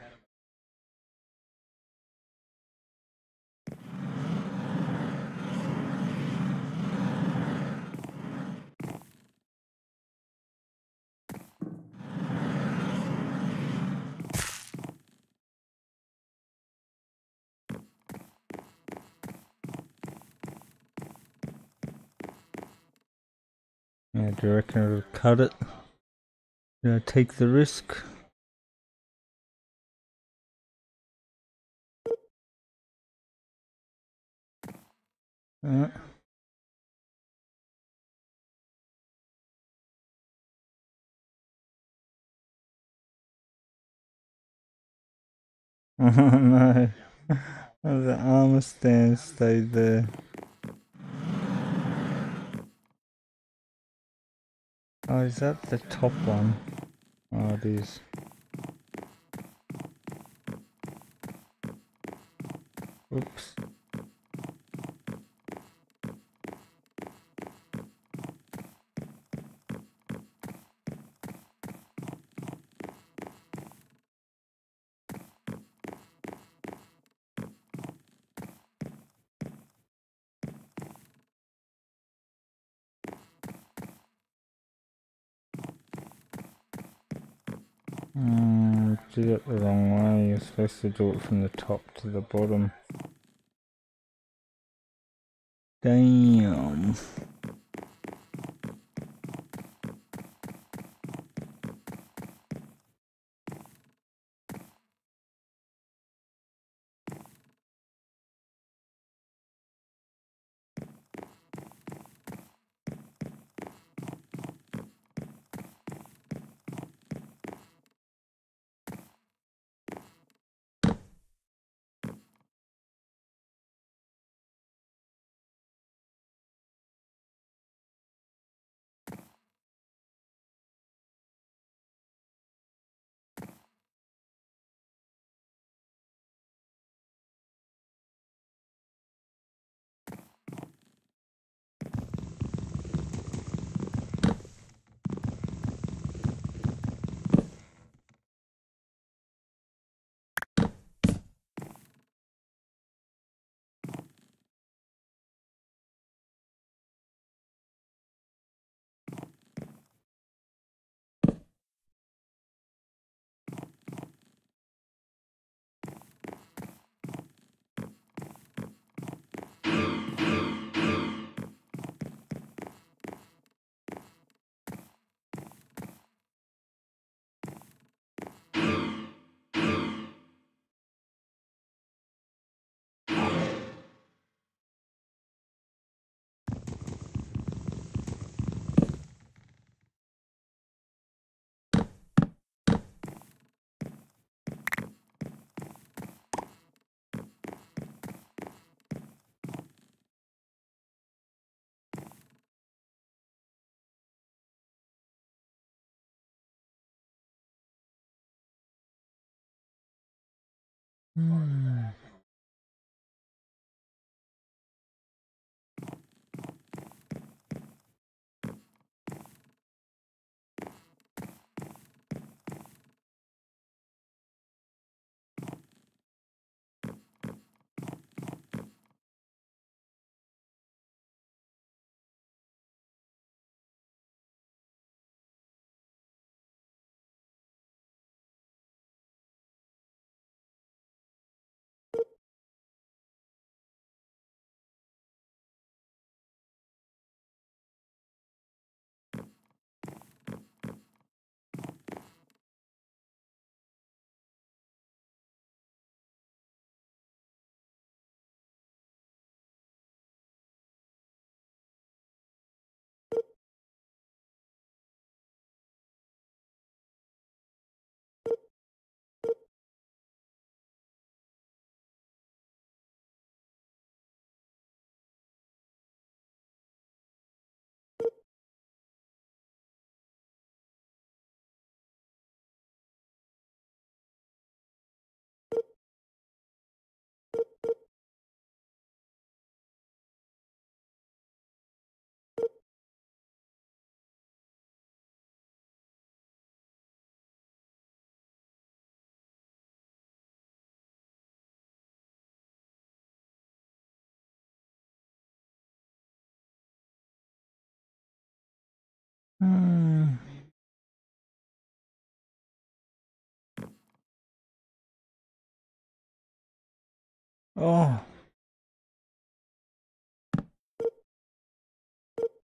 Do you reckon it'll cut it? Should I take the risk? Oh no, the armor stand stayed there. Oh, is that the top one? Oh, it is. Oops. Did it the wrong way. You're supposed to do it from the top to the bottom. Damn.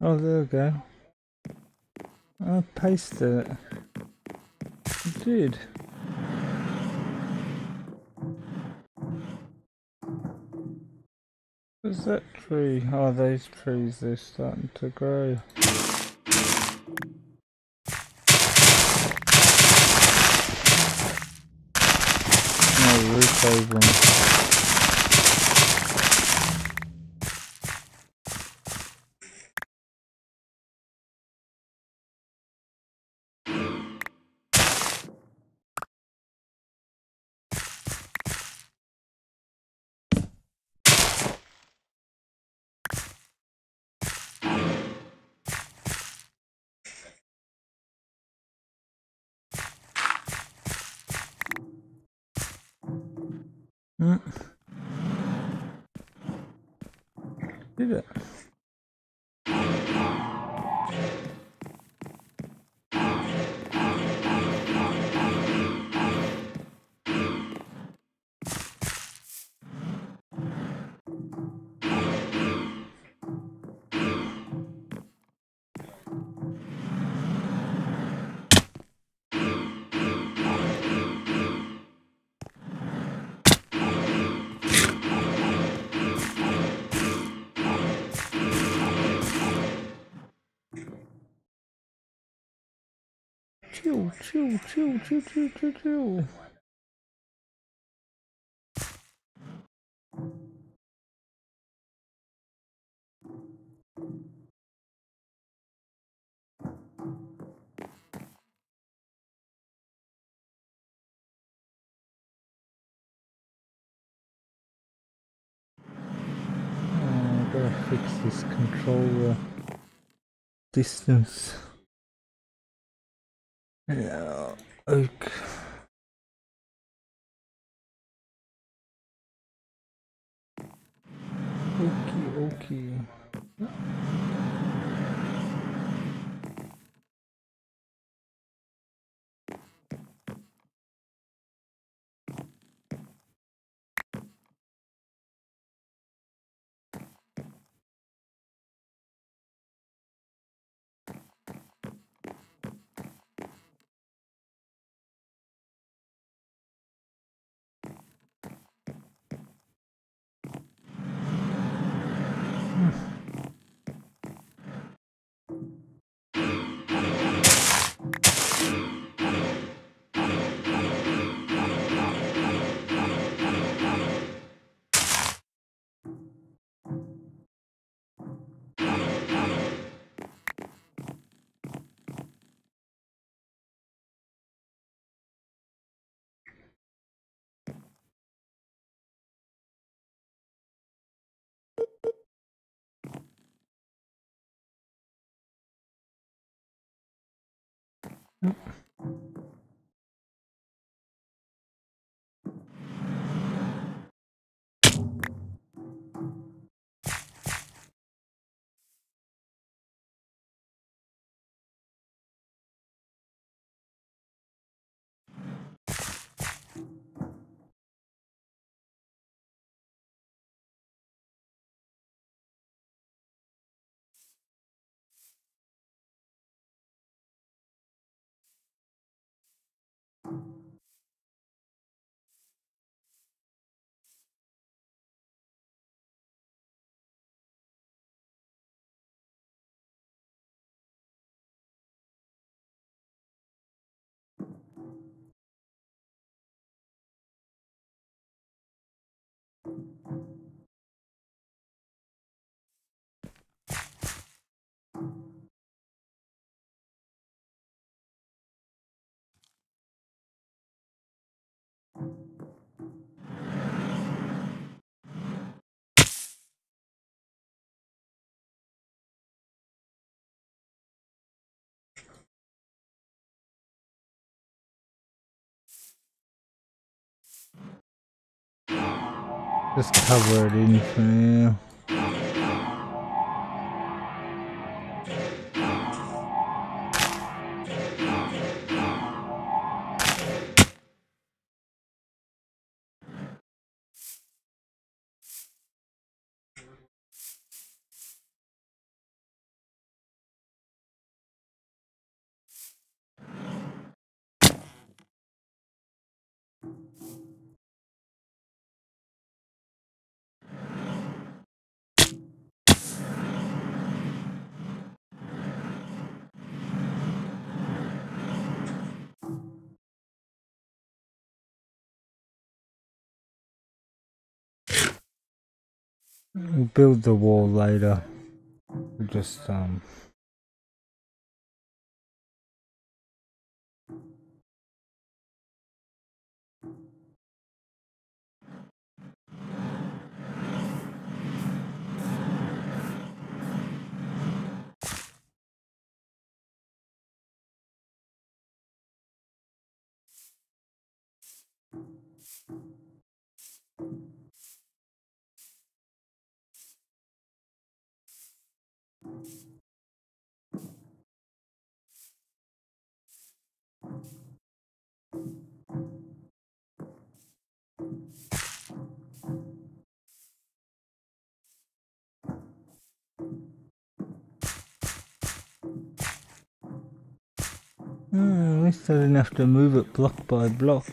Oh, there we go. I pasted it. Dude. What's that tree? Oh, those trees, they're starting to grow. No roof over them. Did it? Chill. I gotta fix this controller distance. Yeah, okay. Okay. Just cover it in for now. We'll build the wall later. We'll just at least I didn't have to move it block by block.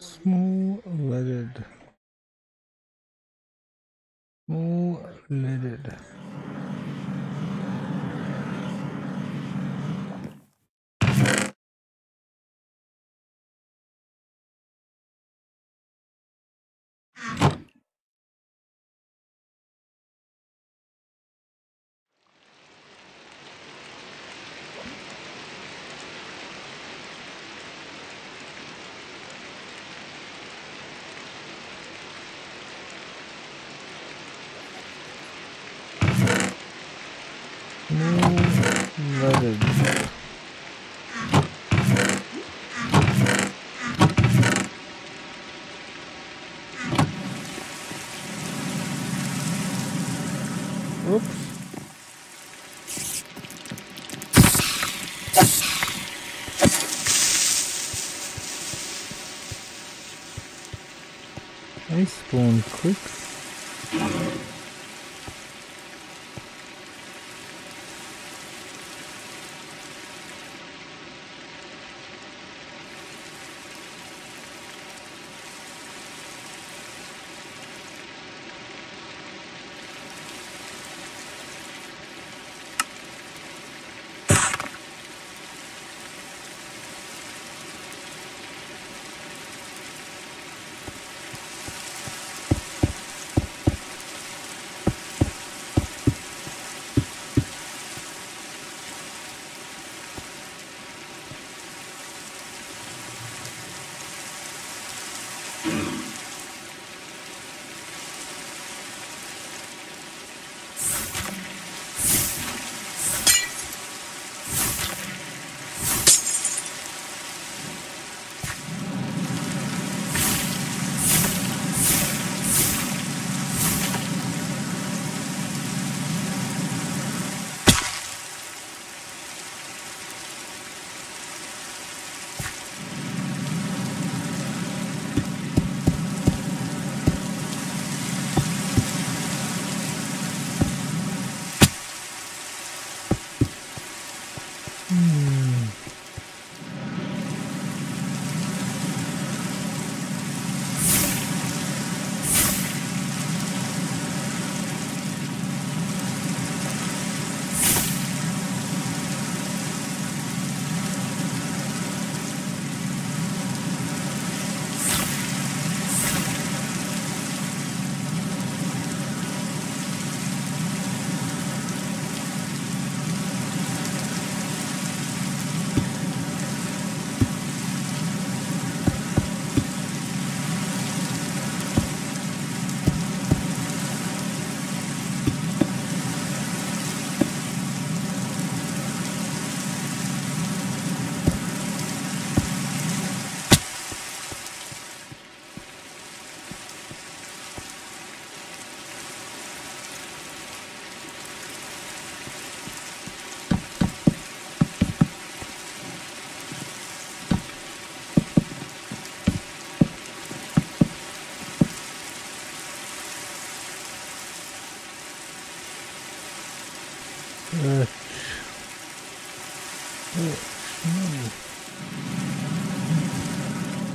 Small leaded. I spawn quick.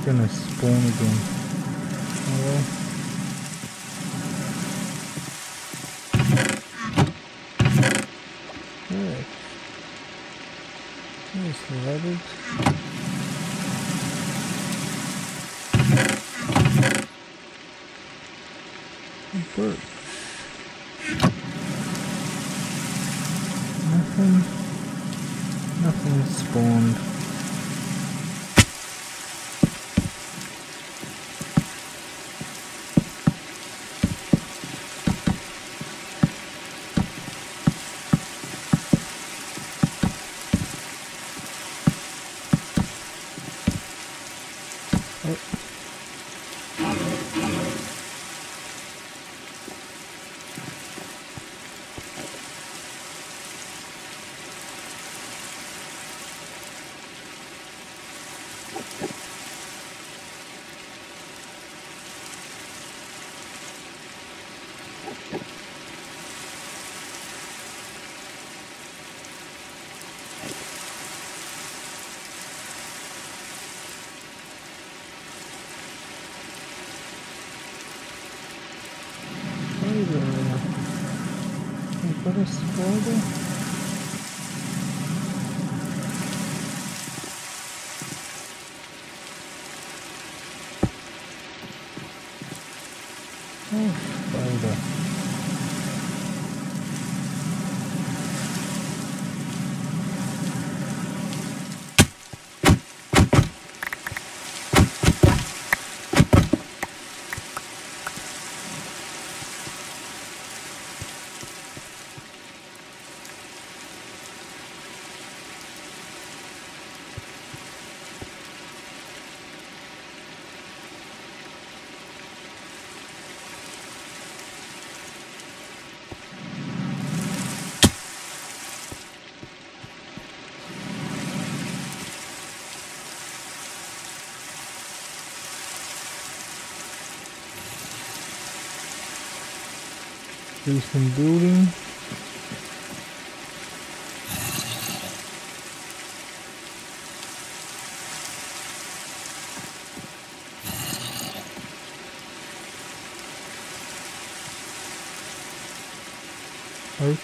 Gonna spawn again. Alright. Nice level. Bird. Nothing spawned. this folder. Some building. Oak.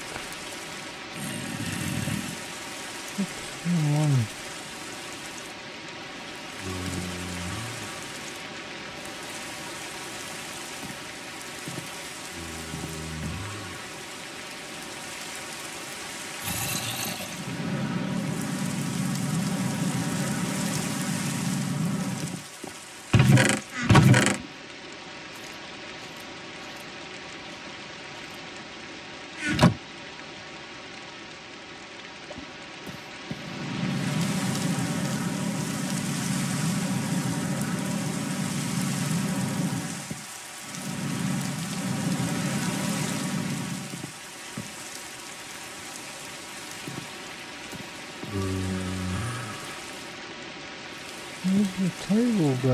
Table go?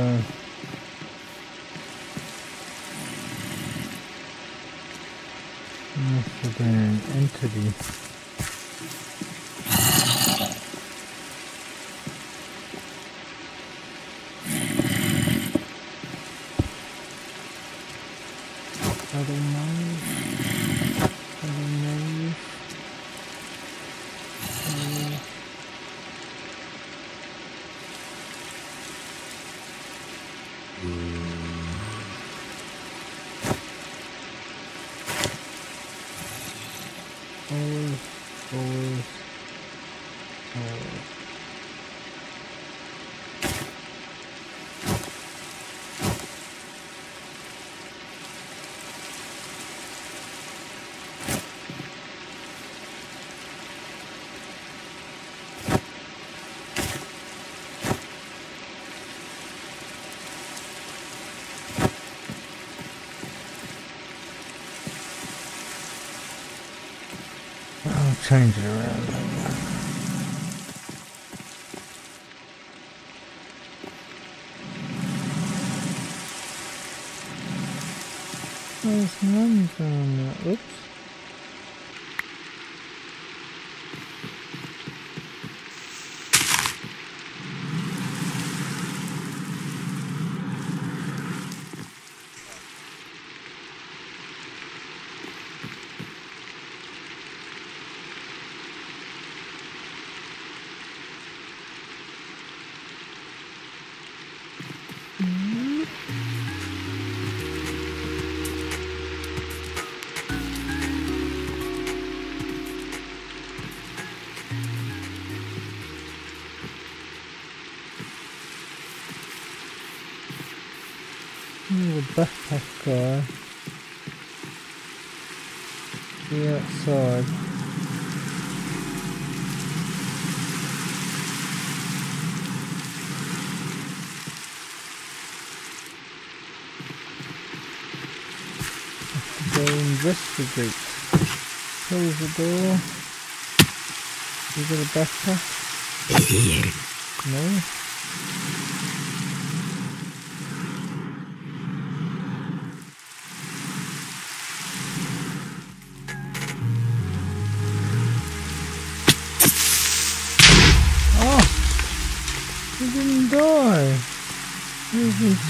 Must have been an entity. Change it around. There's none down there. Oops. Backpack guy, the outside. Have to go investigate. Close the door. You got a backpack? No.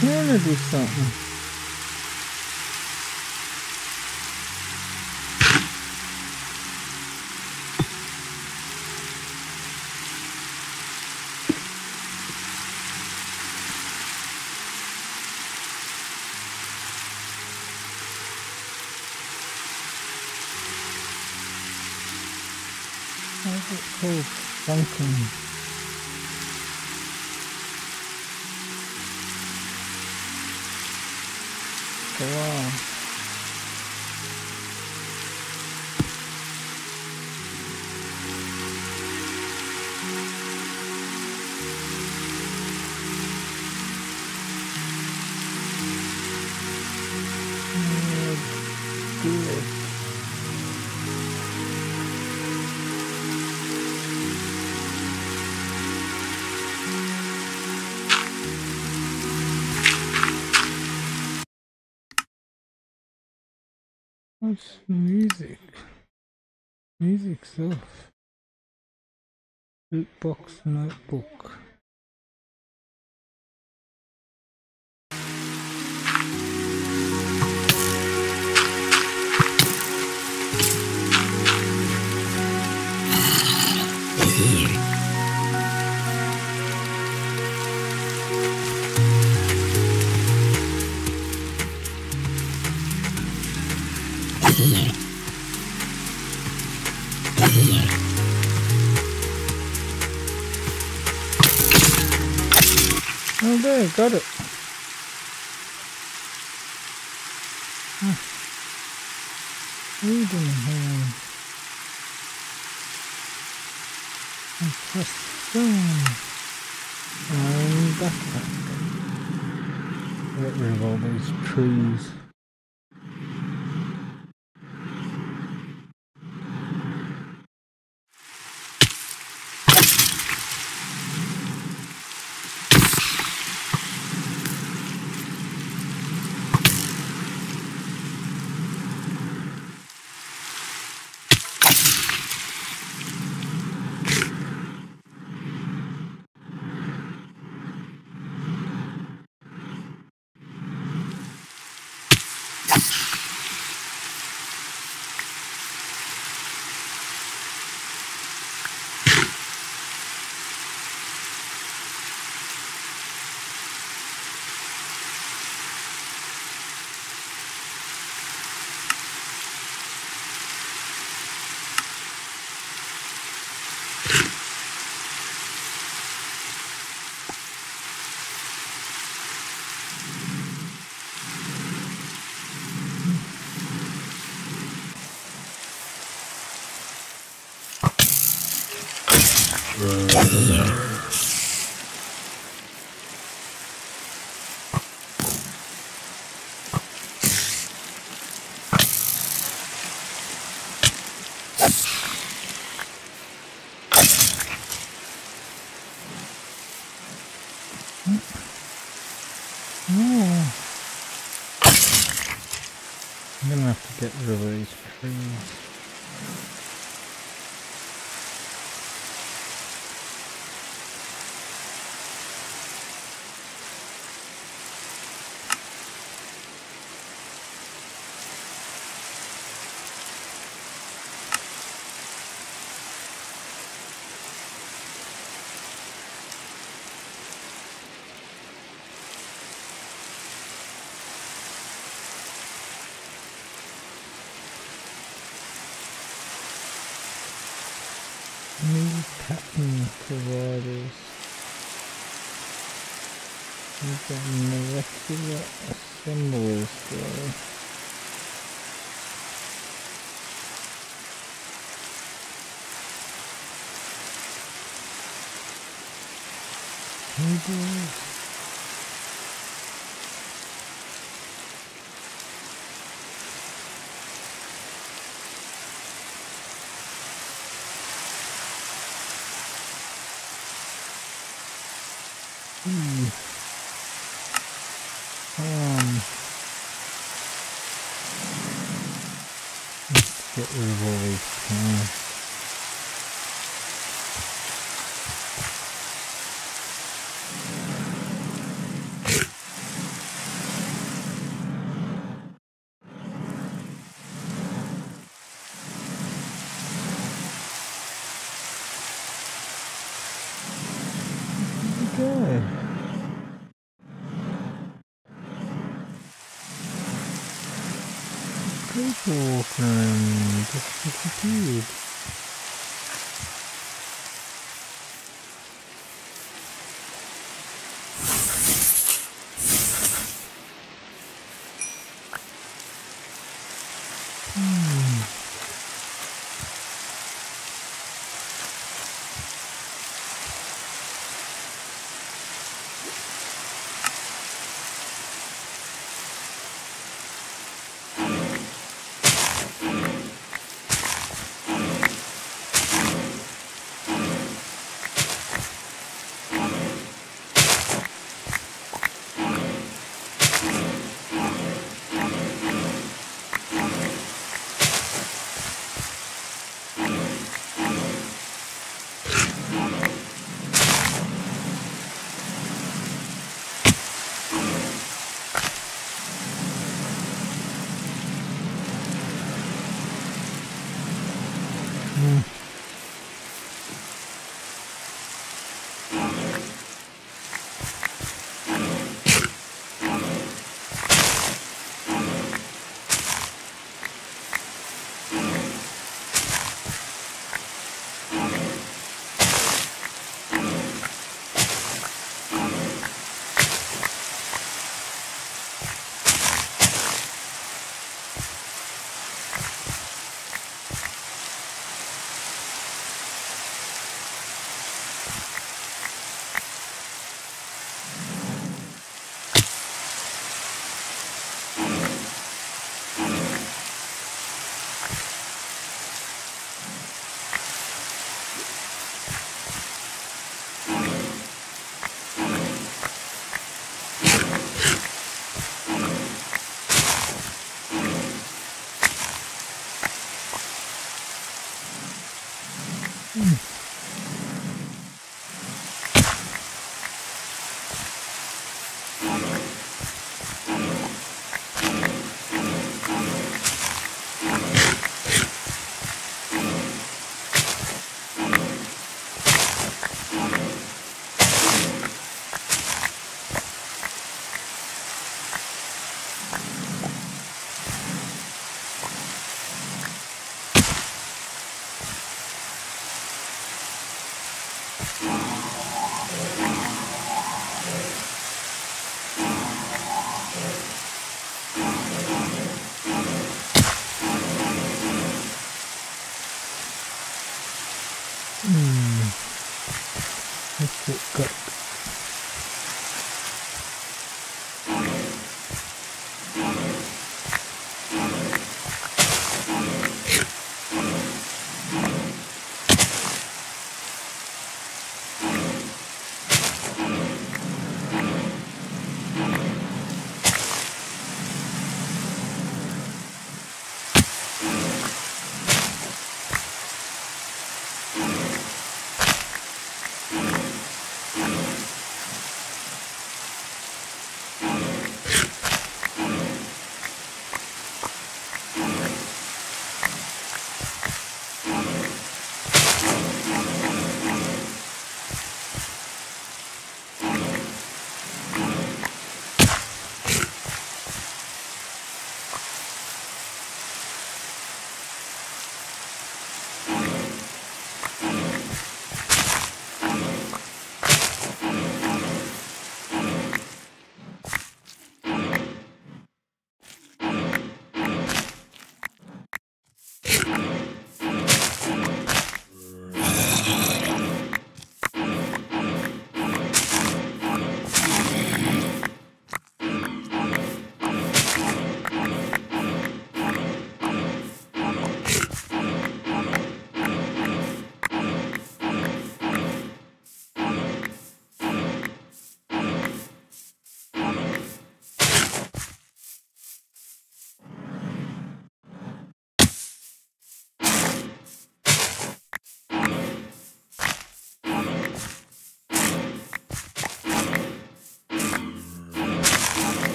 Trying to do something. it called? Function. Wow. Good. What's music? Music's off. Lootbox notebook. Oh there, got it. Ah. Reading hand. And press down. And backpack. Get rid of all these trees. I'm gonna have to get rid of these trees. New pattern providers. We've got molecular assemblers there. Cables. Let's get rid of all these things. Walking, just disappeared. It's wood.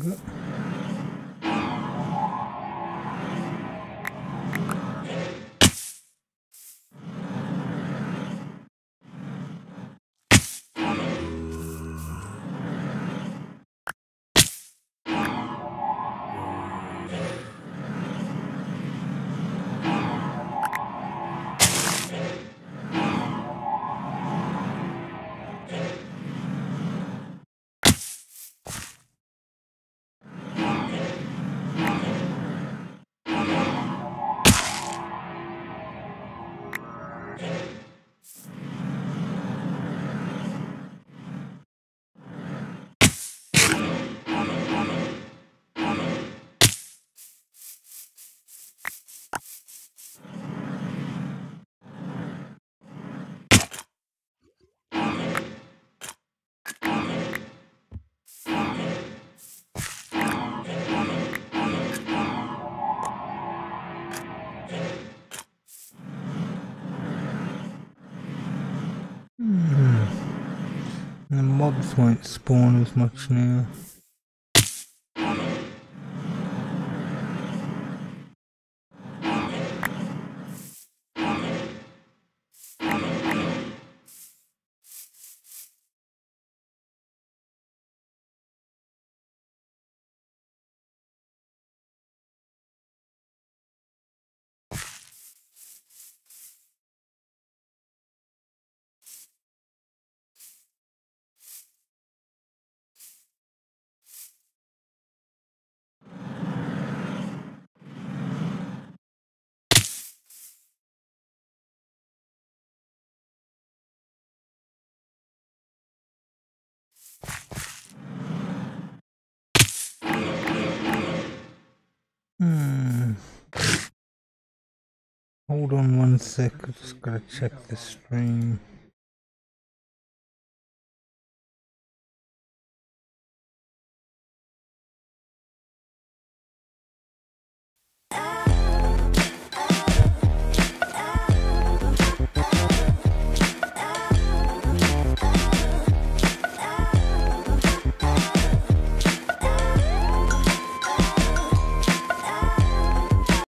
Good. The mobs won't spawn as much now. Hold on one sec, I just gotta check the stream.